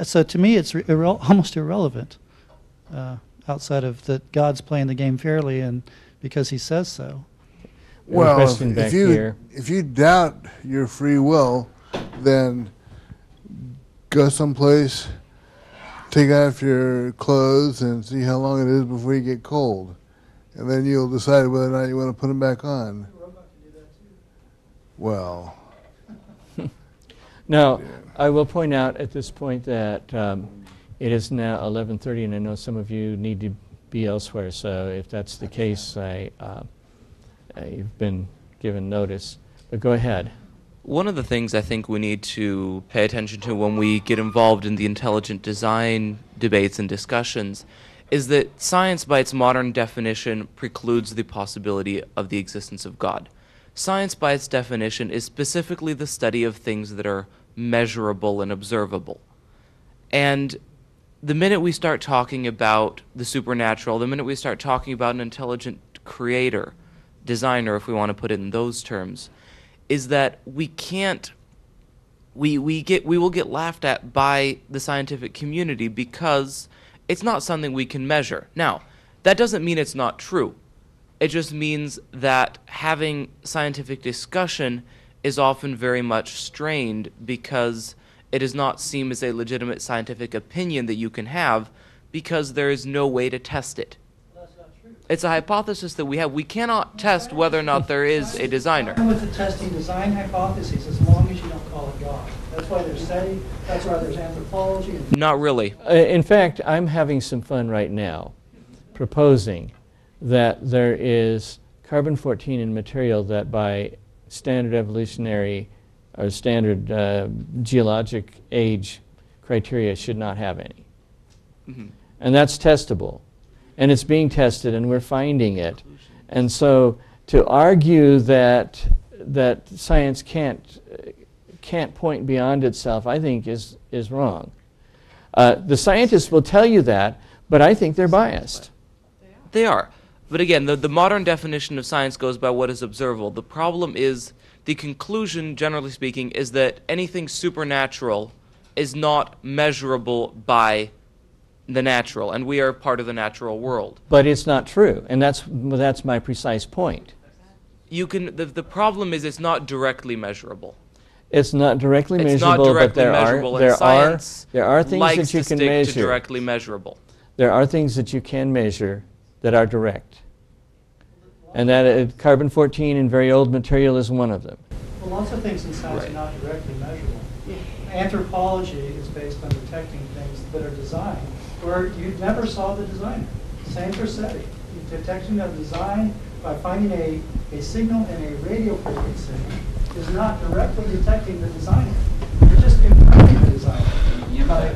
So to me, it's almost irrelevant outside of that God's playing the game fairly and because he says so. Well, if you doubt your free will, then go someplace, take off your clothes and see how long it is before you get cold. And then you'll decide whether or not you want to put them back on. Well. Now, yeah. I will point out at this point that it is now 11:30, and I know some of you need to be elsewhere. So if that's the case, you've been given notice. But go ahead. One of the things I think we need to pay attention to when we get involved in the intelligent design debates and discussions is that science, by its modern definition, precludes the possibility of the existence of God. Science, by its definition, is specifically the study of things that are measurable and observable. And the minute we start talking about the supernatural, the minute we start talking about an intelligent creator, designer, if we want to put it in those terms, is that we can't, we will get laughed at by the scientific community because it's not something we can measure. Now, that doesn't mean it's not true. It just means that having scientific discussion is often very much strained because it does not seem as a legitimate scientific opinion that you can have because there is no way to test it. That's not true. It's a hypothesis that we have. We cannot test whether or not there is a designer. With the testing design hypotheses, as long as you don't call it God. That's why there's SETI, that's why there's anthropology. Not really. In fact, I'm having some fun right now proposing that there is carbon-14 in material that by standard evolutionary or standard geologic age criteria should not have any. Mm-hmm. And that's testable. And it's being tested and we're finding it. And so to argue that science can't point beyond itself, I think is wrong. The scientists will tell you that, but I think they're biased. They are. But again, the modern definition of science goes by what is observable. The problem is, the conclusion, generally speaking, is that anything supernatural is not measurable by the natural, and we are part of the natural world. But it's not true, and that's my precise point. You can the problem is it's not directly measurable. It's not directly measurable, but there are things that you can measure. Directly measurable. There are things that you can measure that are direct. And that carbon-14 and very old material is one of them. Well, lots of things in science are not directly measurable. Yeah. Anthropology is based on detecting things that are designed, where you never saw the designer. Same for SETI. The detection of design by finding a signal in a radio frequency is not directly detecting the designer. You're just improving the designer. Yeah.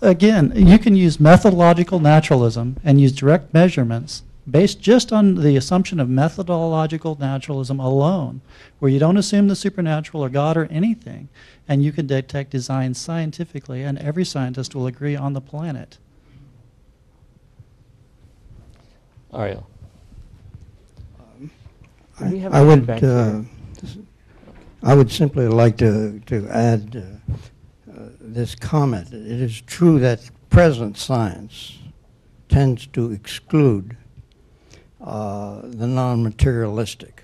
Again, you can use methodological naturalism and use direct measurements based just on the assumption of methodological naturalism alone, where you don't assume the supernatural or God or anything, and you can detect design scientifically, and every scientist will agree on the planet. Ariel. I would simply like to add this comment. It is true that present science tends to exclude the non-materialistic.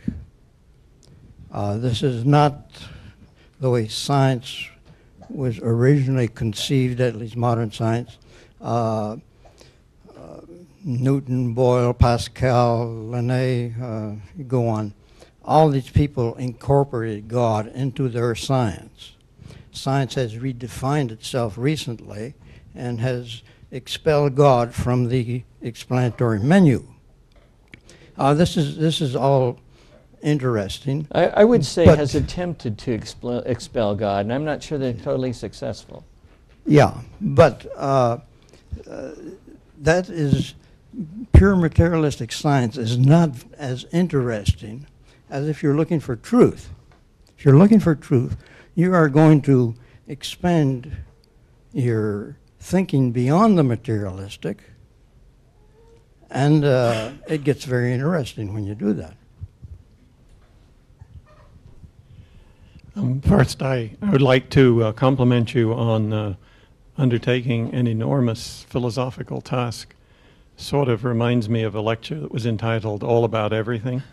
This is not the way science was originally conceived, at least modern science. Newton, Boyle, Pascal, Linné, go on. All these people incorporated God into their science. Science has redefined itself recently and has expelled God from the explanatory menu. This is all interesting. I would say it has attempted to expel God, and I'm not sure they're totally successful. Yeah, but that is... Pure materialistic science is not as interesting as if you're looking for truth. If you're looking for truth, you are going to expand your thinking beyond the materialistic, and it gets very interesting when you do that. First, I would like to compliment you on undertaking an enormous philosophical task. Sort of reminds me of a lecture that was entitled All About Everything.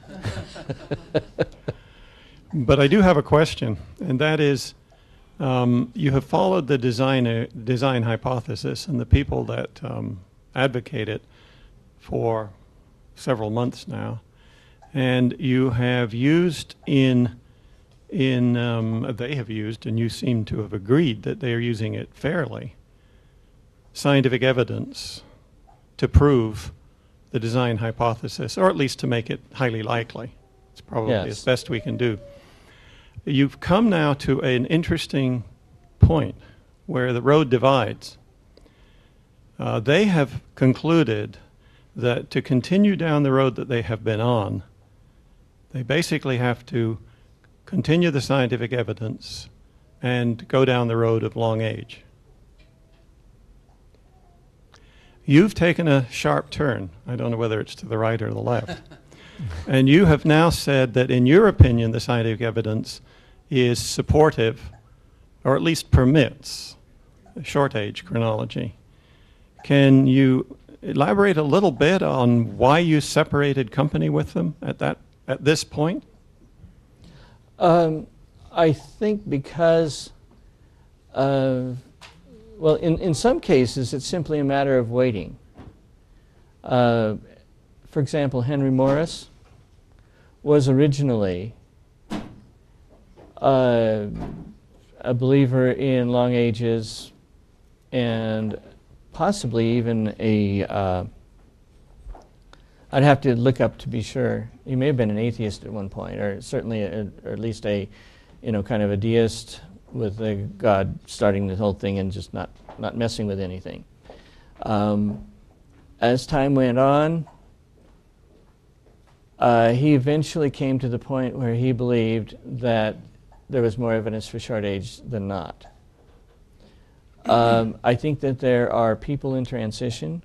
But I do have a question, and that is, you have followed the design hypothesis and the people that advocate it for several months now, and you have used they have used, and you seem to have agreed that they are using it fairly, scientific evidence to prove the design hypothesis, or at least to make it highly likely. It's probably as best we can do. You've come now to an interesting point where the road divides. They have concluded that to continue down the road that they have been on, they basically have to continue the scientific evidence and go down the road of long age. You've taken a sharp turn. I don't know whether it's to the right or the left. And you have now said that, in your opinion, the scientific evidence is supportive, or at least permits, short age chronology. Can you elaborate a little bit on why you separated company with them at this point? I think because well, in some cases, it's simply a matter of waiting. For example, Henry Morris was originally a believer in long ages, and possibly even a, I'd have to look up to be sure. He may have been an atheist at one point, or certainly, or at least a, kind of a deist, with God starting the whole thing and just not messing with anything. As time went on, he eventually came to the point where he believed that there was more evidence for short age than not. I think that there are people in transition,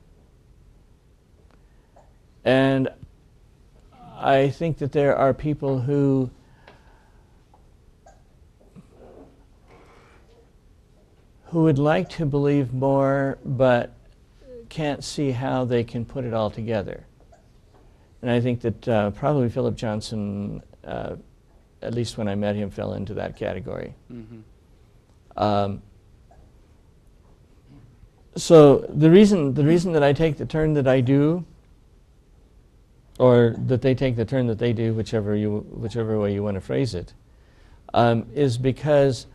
and I think that there are people who would like to believe more, but can't see how they can put it all together. And I think that probably Philip Johnson, at least when I met him, fell into that category. Mm-hmm. So the reason that I take the turn that I do, or that they take the turn that they do, whichever way you want to phrase it, is because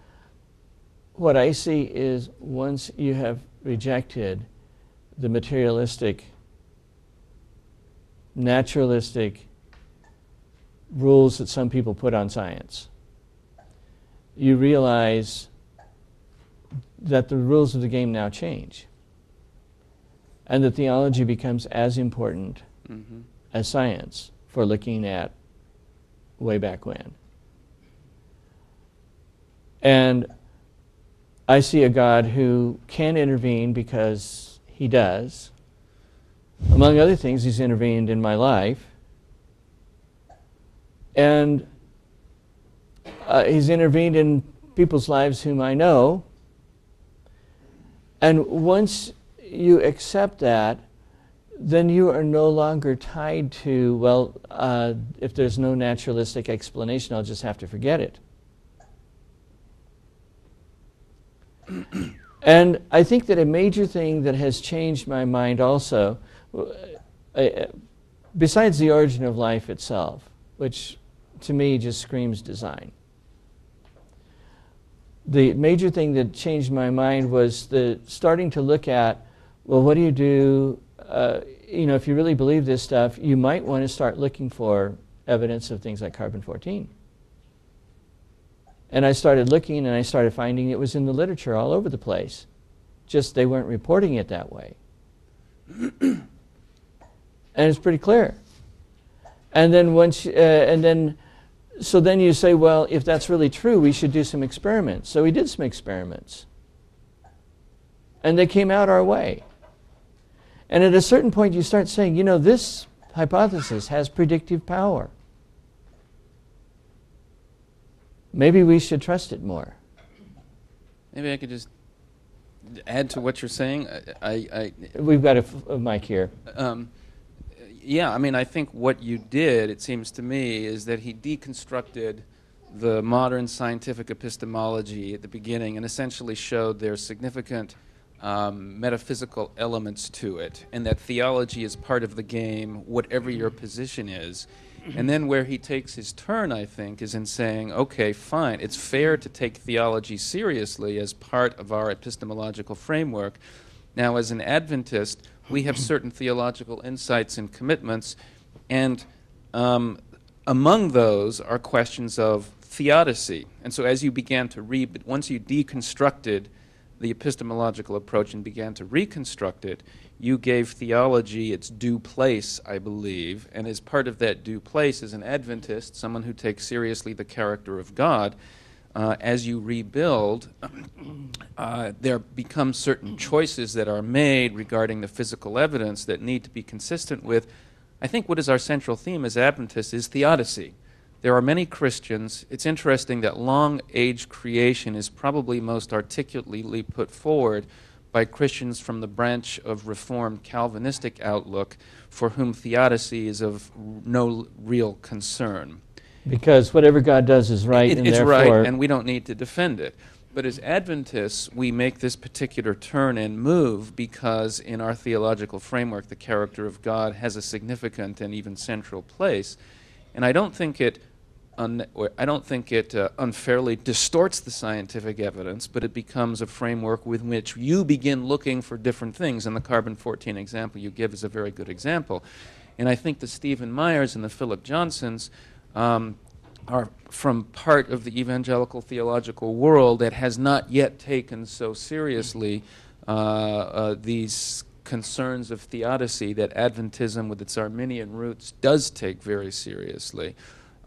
what I see is, once you have rejected the materialistic, naturalistic rules that some people put on science, you realize that the rules of the game now change, and that theology becomes as important a science for looking at way back when. And I see a God who can intervene because he does. Among other things, he's intervened in my life. And he's intervened in people's lives whom I know. And once you accept that, then you are no longer tied to, well, if there's no naturalistic explanation, I'll just have to forget it. And I think that a major thing that has changed my mind also, besides the origin of life itself, which to me just screams design, the major thing that changed my mind was the starting to look at, well, what do you do, you know, if you really believe this stuff, you might want to start looking for evidence of things like carbon-14. And I started looking, and I started finding it was in the literature all over the place. Just they weren't reporting it that way. And it's pretty clear. And then once, so then you say, well, if that's really true, we should do some experiments. So we did some experiments. And they came out our way. And at a certain point, you start saying, you know, this hypothesis has predictive power. Maybe we should trust it more. Maybe I could just add to what you're saying. We've got a mic here. Yeah, I mean, I think what you did, it seems to me, is that he deconstructed the modern scientific epistemology at the beginning and essentially showed there are significant metaphysical elements to it, and that theology is part of the game, whatever your position is. And then where he takes his turn, I think, is in saying, okay, fine, it's fair to take theology seriously as part of our epistemological framework. Now, as an Adventist, we have certain theological insights and commitments, and among those are questions of theodicy. And so as you began to read, but once you deconstructed the epistemological approach and began to reconstruct it, you gave theology its due place, I believe, and as part of that due place as an Adventist, someone who takes seriously the character of God, as you rebuild, there become certain choices that are made regarding the physical evidence that need to be consistent with, I think what is our central theme as Adventists is theodicy. There are many Christians. It's interesting that long-age creation is probably most articulately put forward by Christians from the branch of Reformed Calvinistic outlook for whom theodicy is of no real concern. Because whatever God does is right, and therefore... It's right, and we don't need to defend it. But as Adventists, we make this particular turn and move because in our theological framework, the character of God has a significant and even central place. And I don't think it... unfairly distorts the scientific evidence, but it becomes a framework with which you begin looking for different things. And the carbon-14 example you give is a very good example. And I think the Stephen Myers and the Philip Johnsons are from part of the evangelical theological world that has not yet taken so seriously these concerns of theodicy that Adventism, with its Arminian roots, does take very seriously.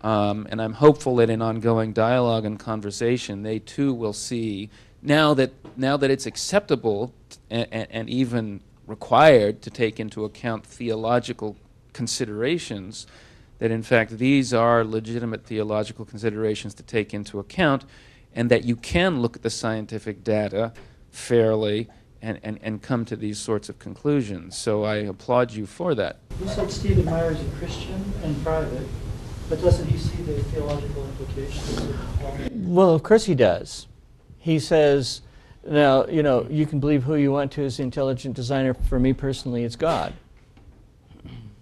And I'm hopeful that in ongoing dialogue and conversation, they too will see, now that it's acceptable and even required to take into account theological considerations, that in fact these are legitimate theological considerations to take into account, and that you can look at the scientific data fairly and come to these sorts of conclusions. So I applaud you for that. You said Stephen Meyer is a Christian and private. But doesn't he see the theological implications? Well, of course he does. He says, now, you know, you can believe who you want to as the intelligent designer. For me personally, it's God.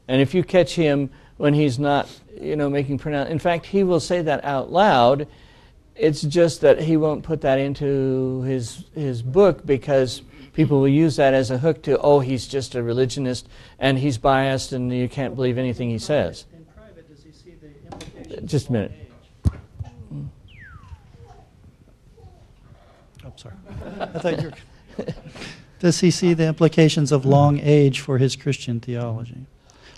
And if you catch him when he's not, you know, making pronounce, in fact, he will say that out loud. It's just that he won't put that into his book because people will use that as a hook to, oh, he's just a religionist and he's biased and you can't believe anything he says. Just a minute. I'm sorry. I thought you were... Does he see the implications of long age for his Christian theology?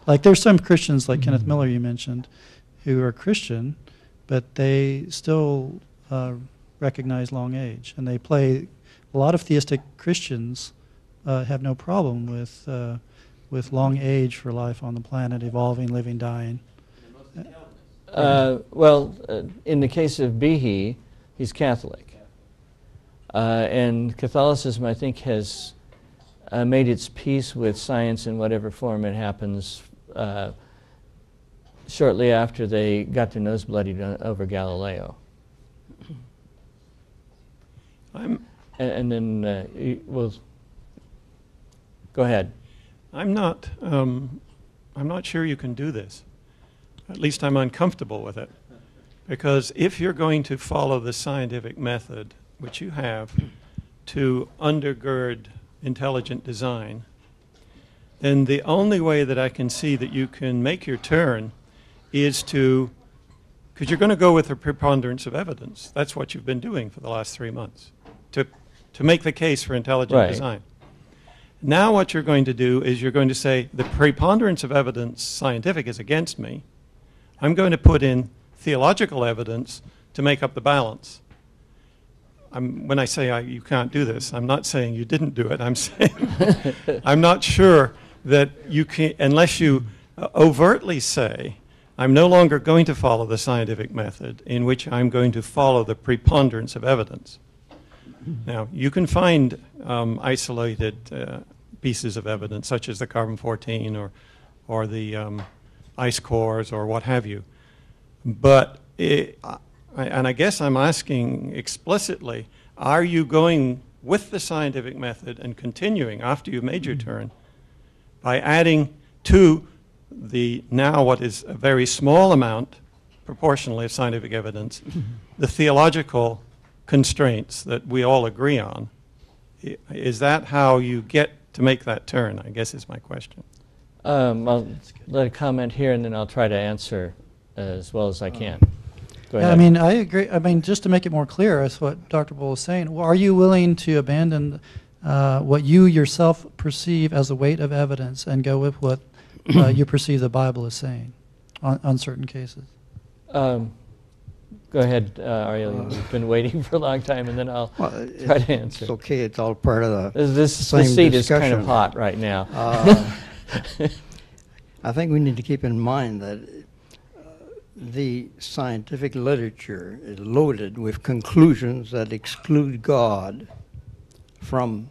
Like there's some Christians, like Kenneth Miller you mentioned, who are Christian, but they still recognize long age, and they play. A lot of theistic Christians have no problem with long age for life on the planet, evolving, living, dying. In the case of Behe, he's Catholic, and Catholicism, I think, has made its peace with science in whatever form it happens. Shortly after they got their nose bloodied over Galileo, and then we'll go ahead. I'm not sure you can do this. At least I'm uncomfortable with it. Because if you're going to follow the scientific method, which you have, to undergird intelligent design, then the only way that I can see that you can make your turn is to, because you're going to go with the preponderance of evidence. That's what you've been doing for the last 3 months, to make the case for intelligent design. Now what you're going to do is you're going to say, the preponderance of evidence scientific is against me. I'm going to put in theological evidence to make up the balance. When I say you can't do this, I'm not saying you didn't do it. I'm saying I'm not sure that you can, unless you overtly say, I'm no longer going to follow the scientific method in which I'm going to follow the preponderance of evidence. Now, you can find isolated pieces of evidence, such as the carbon-14 or the ice cores or what have you. But, and I guess I'm asking explicitly, are you going with the scientific method and continuing after you've made your turn by adding to the now what is a very small amount, proportionally, of scientific evidence, the theological constraints that we all agree on? Is that how you get to make that turn, I guess is my question. I'll let a comment here, and then I'll try to answer as well as I can. Go ahead. I mean, I agree. I mean, just to make it more clear, that's what Dr. Bull was saying. Are you willing to abandon what you yourself perceive as the weight of evidence and go with what you perceive the Bible as saying on certain cases? Go ahead, Ariel. You've been waiting for a long time, and then I'll try to answer. It's okay. It's all part of the This seat discussion. Is kind of hot right now. I think we need to keep in mind that the scientific literature is loaded with conclusions that exclude God from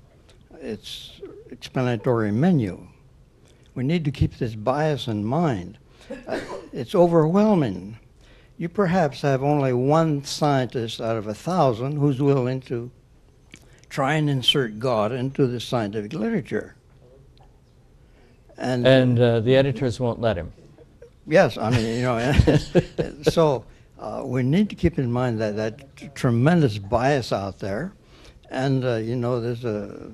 its explanatory menu. We need to keep this bias in mind. It's overwhelming. You perhaps have only one scientist out of 1,000 who's willing to try and insert God into the scientific literature. And the editors won't let him. Yes, I mean, you know, so we need to keep in mind that tremendous bias out there. And, you know, there's a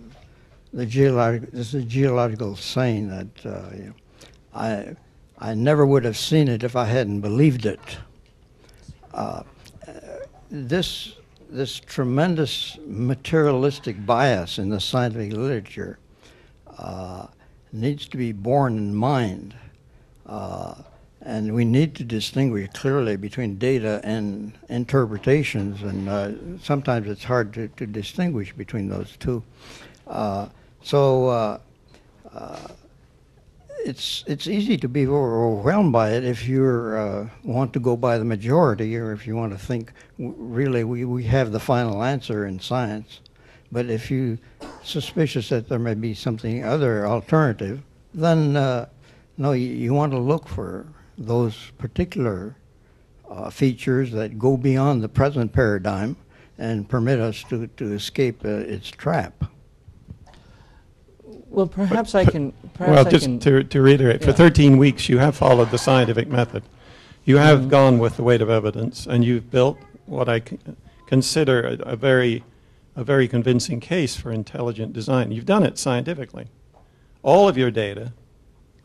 geological saying that I never would have seen it if I hadn't believed it. This tremendous materialistic bias in the scientific literature needs to be borne in mind. And we need to distinguish clearly between data and interpretations, and sometimes it's hard to distinguish between those two. It's easy to be overwhelmed by it if you want to go by the majority, or if you want to think, really, we have the final answer in science. But if you're suspicious that there may be something other alternative, then no, you want to look for those particular features that go beyond the present paradigm and permit us to escape its trap. Well, perhaps I can... Well, just to reiterate, for 13 weeks you have followed the scientific method. You have gone with the weight of evidence, and you've built what I consider a very convincing case for intelligent design. You've done it scientifically. All of your data,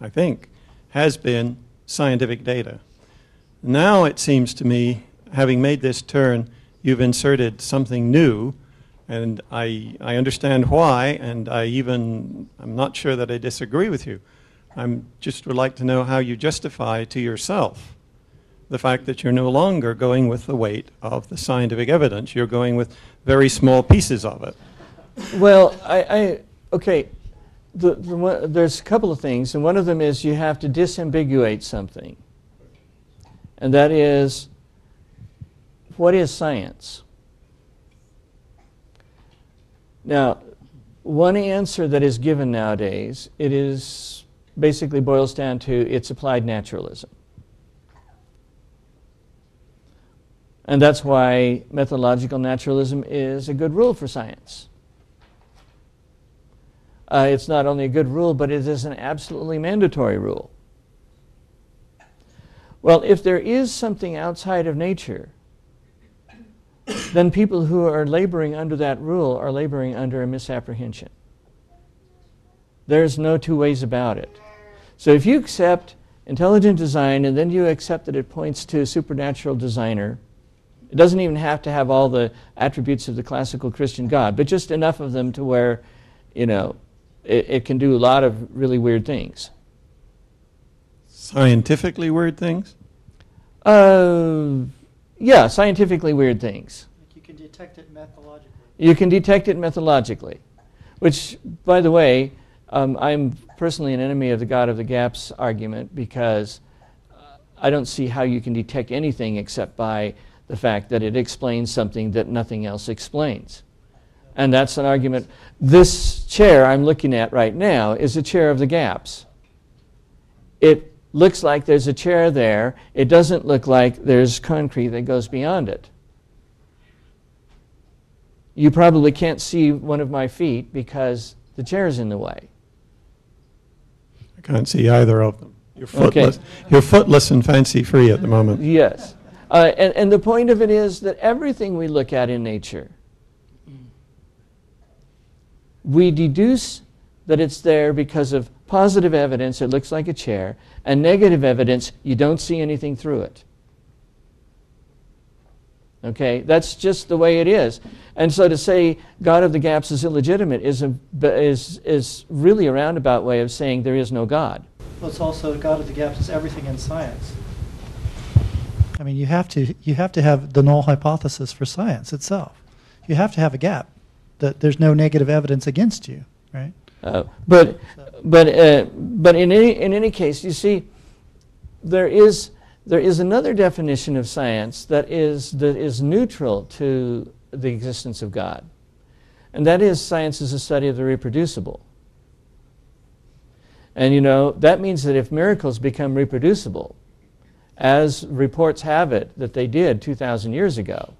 I think, has been scientific data. Now it seems to me, having made this turn, you've inserted something new, and I understand why, and I'm not sure that I disagree with you. I just would like to know how you justify to yourself the fact that you're no longer going with the weight of the scientific evidence. You're going with very small pieces of it. Well, okay. There's a couple of things, and one of them is you have to disambiguate something. And that is, what is science? Now, one answer that is given nowadays, it is basically boils down to it's applied naturalism. And that's why methodological naturalism is a good rule for science. It's not only a good rule, but it is an absolutely mandatory rule. Well, if there is something outside of nature, then people who are laboring under that rule are laboring under a misapprehension. There's no two ways about it. So if you accept intelligent design and then you accept that it points to a supernatural designer, it doesn't even have to have all the attributes of the classical Christian God, but just enough of them to where, you know, it can do a lot of really weird things. Scientifically weird things? Yeah, scientifically weird things. You can detect it methodologically. You can detect it methodologically, which, by the way, I'm personally an enemy of the God of the Gaps argument, because I don't see how you can detect anything except by the fact that it explains something that nothing else explains. And that's an argument. This chair I'm looking at right now is a chair of the gaps. It looks like there's a chair there. It doesn't look like there's concrete that goes beyond it. You probably can't see one of my feet because the chair's in the way. I can't see either of them. You're footless, okay. You're footless and fancy-free at the moment. Yes. And the point of it is that everything we look at in nature, we deduce that it's there because of positive evidence, it looks like a chair, and negative evidence, you don't see anything through it. Okay, that's just the way it is. And so to say God of the gaps is illegitimate is really a roundabout way of saying there is no God. Well, it's also God of the gaps is everything in science. I mean, you have to have the null hypothesis for science itself. You have to have a gap. That there's no negative evidence against you, right? But in any case, you see, there is another definition of science that is neutral to the existence of God, and that is science is a study of the reproducible. And you know that means that if miracles become reproducible, as reports have it that they did 2,000 years ago.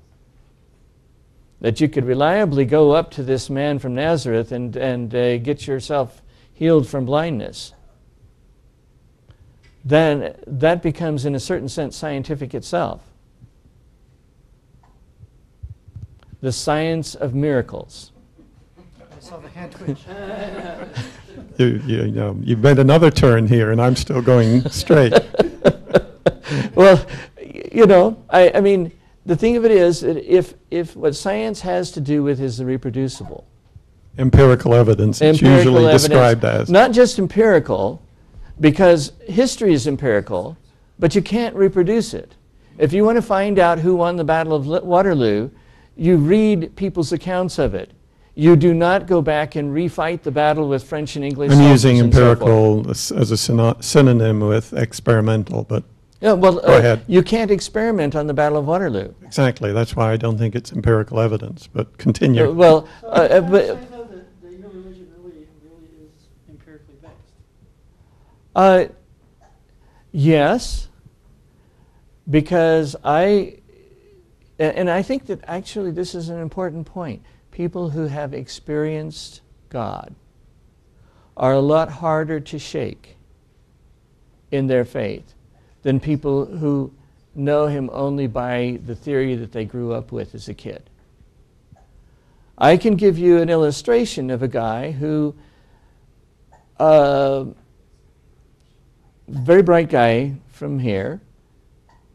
That you could reliably go up to this man from Nazareth and get yourself healed from blindness, then that becomes, in a certain sense, scientific itself. The science of miracles. I saw the hand twitch. You've made another turn here, and I'm still going straight. Well, you know, I mean, the thing of it is, if what science has to do with is the reproducible. Empirical evidence, it's usually described as. Not just empirical, because history is empirical, but you can't reproduce it. If you want to find out who won the Battle of Waterloo, you read people's accounts of it. You do not go back and refight the battle with French and English. I'm using empirical as a synonym with experimental, but. Yeah, well, go ahead. You can't experiment on the Battle of Waterloo. Exactly. That's why I don't think it's empirical evidence. But continue. Well, so but I know that your religion really is empirically based. Yes, because I think that actually this is an important point. People who have experienced God are a lot harder to shake in their faith than people who know him only by the theory that they grew up with as a kid. I can give you an illustration of a guy who, very bright guy from here,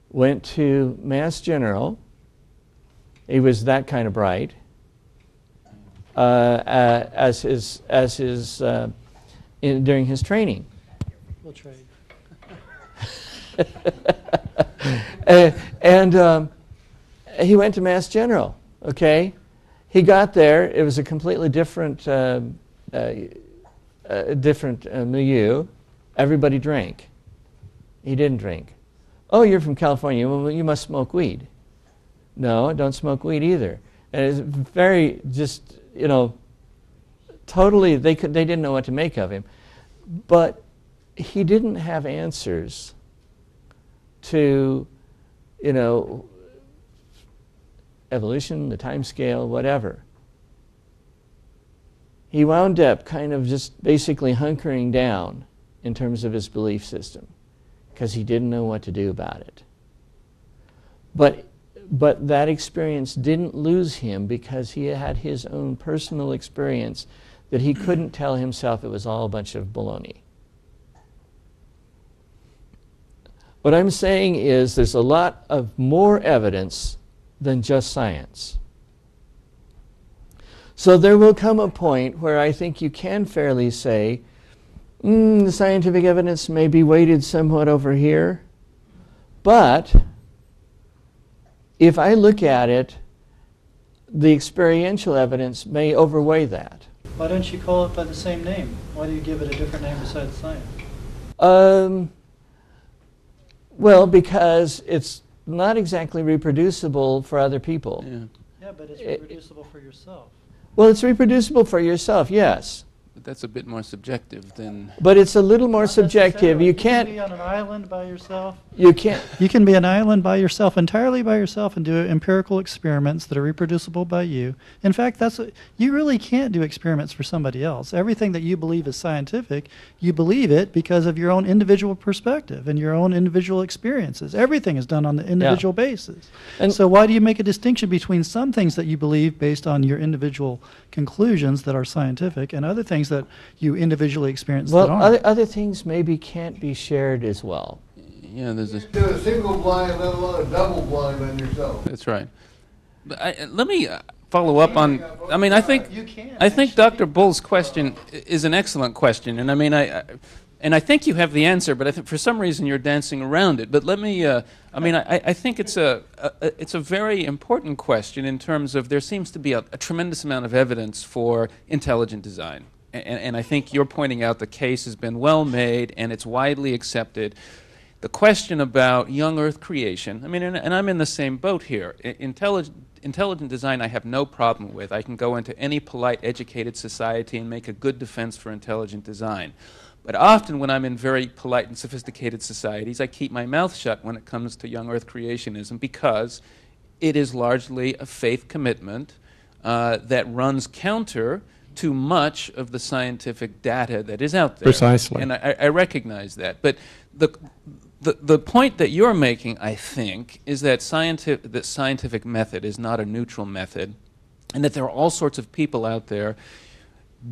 went to Mass General. He was that kind of bright, during his training. people trade. And he went to Mass General, okay? He got there. It was a completely different milieu. Everybody drank. He didn't drink. Oh, you're from California. Well, you must smoke weed. No, I don't smoke weed either. And it's very just, you know, totally, they didn't know what to make of him. But he didn't have answers to, you know, evolution, the time scale, whatever. He wound up kind of just basically hunkering down in terms of his belief system because he didn't know what to do about it. But that experience didn't lose him because he had his own personal experience that he couldn't tell himself it was all a bunch of baloney. What I'm saying is there's a lot of more evidence than just science. So there will come a point where I think you can fairly say, the scientific evidence may be weighted somewhat over here, but if I look at it, the experiential evidence may overweigh that. Why don't you call it by the same name? Why do you give it a different name besides science? Well, because it's not exactly reproducible for other people. Yeah, but it's reproducible for yourself. Well, it's reproducible for yourself, yes. But that's a bit more subjective than... But it's a little more subjective. You can't... You can be on an island by yourself. You can't... You can be an island by yourself, entirely by yourself, and do empirical experiments that are reproducible by you. In fact, that's what, you really can't do experiments for somebody else. Everything that you believe is scientific, you believe it because of your own individual perspective and your own individual experiences. Everything is done on the individual basis. And so why do you make a distinction between some things that you believe based on your individual conclusions that are scientific and other things that you individually experience that aren't? Other things maybe can't be shared as well. Yeah, there's a... You do a single blind, let alone a double blind on yourself. That's right. But let me follow up on... I mean, I think Dr. Bull's question is an excellent question, and I mean, I think you have the answer, but I think for some reason you're dancing around it. But let me... I mean, I think it's a very important question in terms of there seems to be a tremendous amount of evidence for intelligent design. And I think you're pointing out the case has been well made and it's widely accepted. The question about young Earth creation, I mean, and I'm in the same boat here. Intelligent design I have no problem with. I can go into any polite, educated society and make a good defense for intelligent design. But often when I'm in very polite and sophisticated societies, I keep my mouth shut when it comes to young Earth creationism because it is largely a faith commitment that runs counter too much of the scientific data that is out there. Precisely. And I recognize that. But the point that you're making, I think, is that the scientific method is not a neutral method, and that there are all sorts of people out there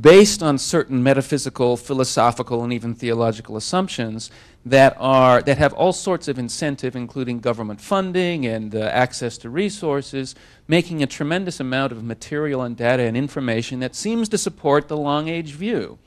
based on certain metaphysical, philosophical, and even theological assumptions that have all sorts of incentive, including government funding and access to resources, making a tremendous amount of material and data and information that seems to support the long age view.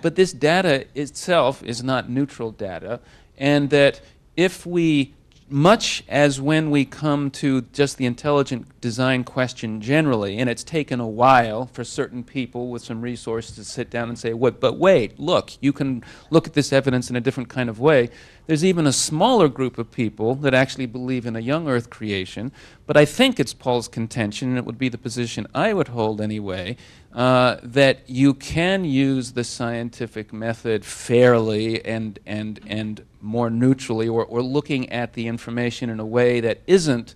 But this data itself is not neutral data, and that if we, much as when we come to just the intelligent design question generally, and it's taken a while for certain people with some resources to sit down and say, but wait, look, you can look at this evidence in a different kind of way. There's even a smaller group of people that actually believe in a young Earth creation, but I think it's Paul's contention, and it would be the position I would hold anyway, that you can use the scientific method fairly and more neutrally, or looking at the information in a way that isn't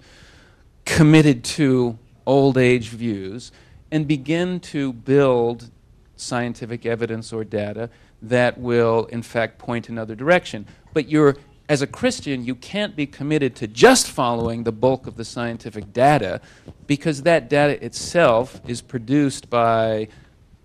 committed to old age views, and begin to build scientific evidence or data that will in fact point another direction. But as a Christian, you can't be committed to just following the bulk of the scientific data, because that data itself is produced by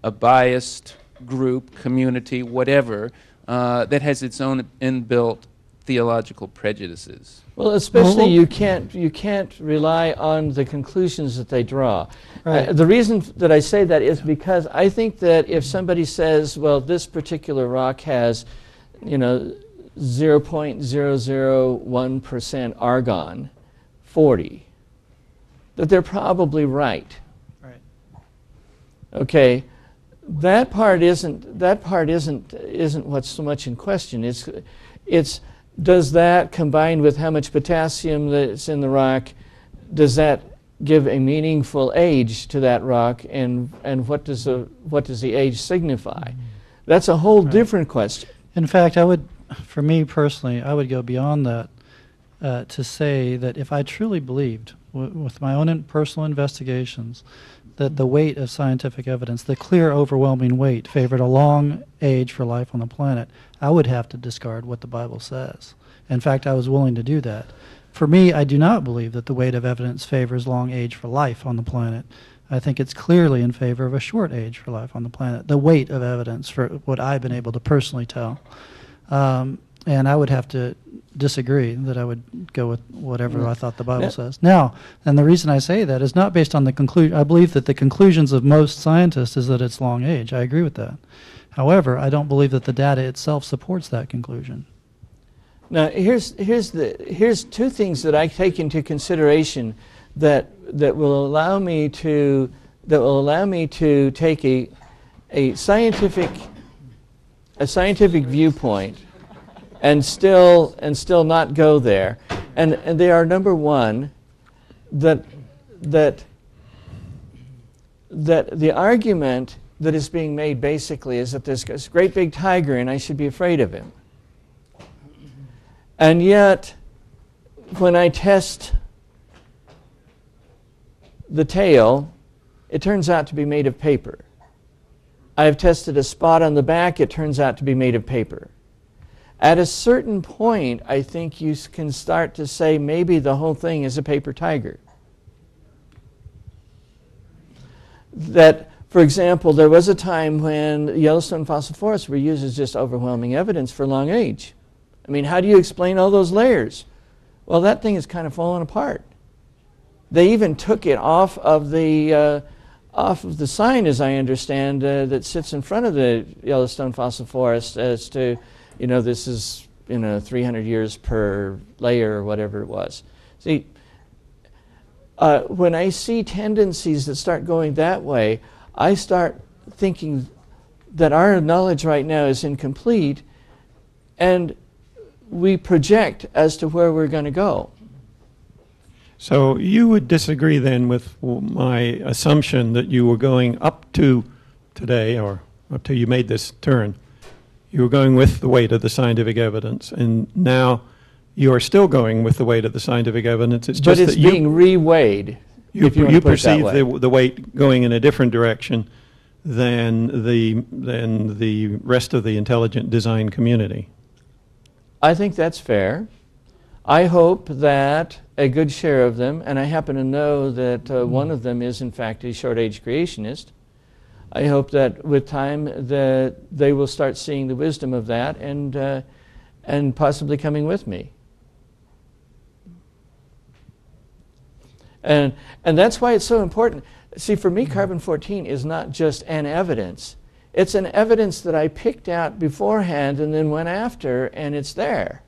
a biased group, community, whatever, that has its own inbuilt theological prejudices. Well, especially you can't rely on the conclusions that they draw. Right. The reason that I say that is because I think that if somebody says, well, this particular rock has, you know, 0.001% argon, 40, that they're probably right. Right. Okay, that part isn't what's so much in question. It's does that, combined with how much potassium that's in the rock, does that give a meaningful age to that rock, and what does the age signify? That's a whole different question. In fact, for me personally, I would go beyond that to say that if I truly believed, with my own personal investigations, that the weight of scientific evidence, the clear overwhelming weight, favored a long age for life on the planet, I would have to discard what the Bible says. In fact, I was willing to do that. For me, I do not believe that the weight of evidence favors long age for life on the planet. I think it's clearly in favor of a short age for life on the planet, the weight of evidence, for what I've been able to personally tell. And I would have to disagree that I would go with whatever I thought the Bible says. Now, and the reason I say that is not based on the conclusion. I believe that the conclusions of most scientists is that it's long age. I agree with that. However, I don't believe that the data itself supports that conclusion. Now, here's two things that I take into consideration that will allow me to take a scientific viewpoint and still not go there. And they are, number one, that the argument that is being made basically is that there's this great big tiger and I should be afraid of him. And yet, when I test the tail, it turns out to be made of paper. I've tested a spot on the back, it turns out to be made of paper. At a certain point, I think you can start to say maybe the whole thing is a paper tiger. That, for example, there was a time when Yellowstone Fossil Forest were used as just overwhelming evidence for long age. I mean, how do you explain all those layers? Well, that thing is kind of falling apart. They even took it off of the sign, as I understand, that sits in front of the Yellowstone Fossil Forest, as to, you know, this is, you know, 300 years per layer or whatever it was. See, when I see tendencies that start going that way, I start thinking that our knowledge right now is incomplete, and we project as to where we're going to go. So you would disagree then with my assumption that you were going up to today, or up till you made this turn, you were going with the weight of the scientific evidence, and now you are still going with the weight of the scientific evidence. It's just that being reweighed. You perceive the weight going in a different direction than the rest of the intelligent design community. I think that's fair. I hope that a good share of them, and I happen to know that one of them is in fact a short-age creationist. I hope that with time that they will start seeing the wisdom of that and possibly coming with me. And that's why it's so important. See, for me, carbon-14 is not just an evidence. It's an evidence that I picked out beforehand and then went after, and it's there.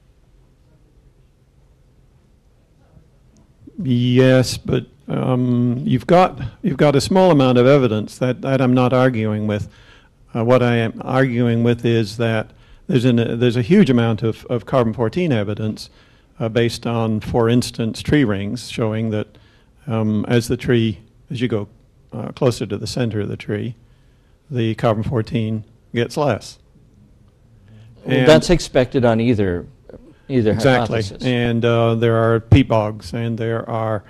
Yes, but you've got a small amount of evidence that I'm not arguing with. What I am arguing with is that there's a huge amount of carbon-14 evidence based on, for instance, tree rings showing that as you go closer to the center of the tree, the carbon-14 gets less. Well, that's expected on either exactly. Hypothesis. And there are peat bogs, and there are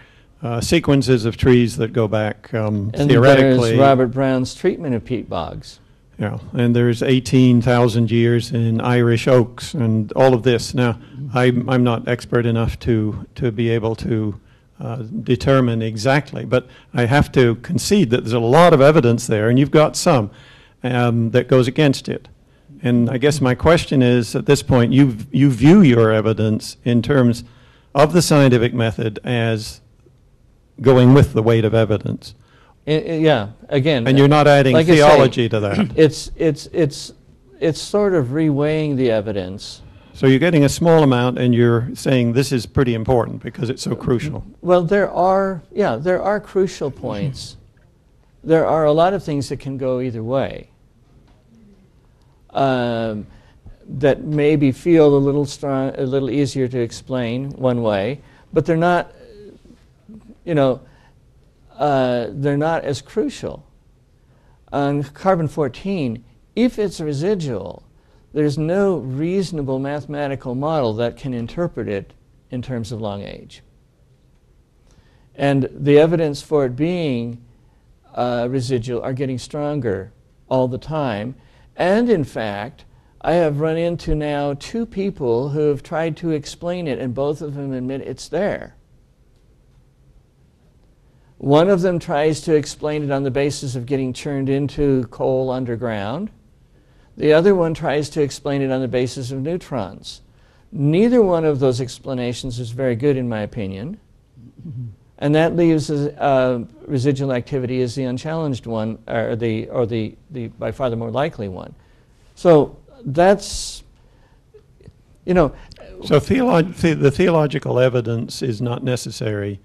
sequences of trees that go back theoretically. And there's Robert Brown's treatment of peat bogs. Yeah, and there's 18,000 years in Irish oaks and all of this. Now, I'm not expert enough to be able to determine exactly, but I have to concede that there's a lot of evidence there, and you've got some that goes against it. And I guess my question is, at this point, you view your evidence in terms of the scientific method as going with the weight of evidence. Yeah, again. And you're not adding like theology to that. It's sort of reweighing the evidence. So you're getting a small amount, and you're saying this is pretty important because it's so crucial. Well, there are crucial points. There are a lot of things that can go either way, that maybe feel a little easier to explain one way, but they're not, you know, they're not as crucial. On carbon-14, if it's residual, there's no reasonable mathematical model that can interpret it in terms of long age. And the evidence for it being residual are getting stronger all the time. And in fact, I have run into now two people who have tried to explain it, and both of them admit it's there. One of them tries to explain it on the basis of getting churned into coal underground. The other one tries to explain it on the basis of neutrons. Neither one of those explanations is very good, in my opinion. And that leaves residual activity as the unchallenged one, or the by far the more likely one. So that's, you know. So the theological evidence is not necessary,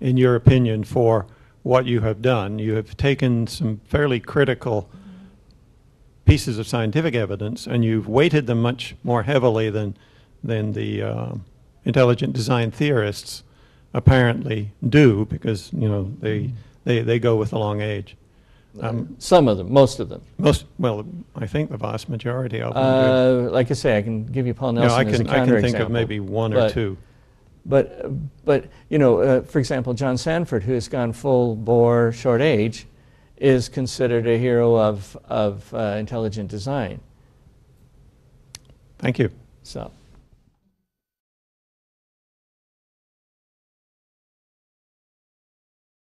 in your opinion, for what you have done. You have taken some fairly critical pieces of scientific evidence, and you've weighted them much more heavily than the intelligent design theorists apparently do, because you know they go with the long age. Some of them, most of them. Most, well, I think the vast majority of them. Like I say, I can give you Paul Nelson as a counterexample. I can think of maybe one or two. But you know, for example, John Sanford, who has gone full bore short age, is considered a hero of intelligent design. Thank you. So.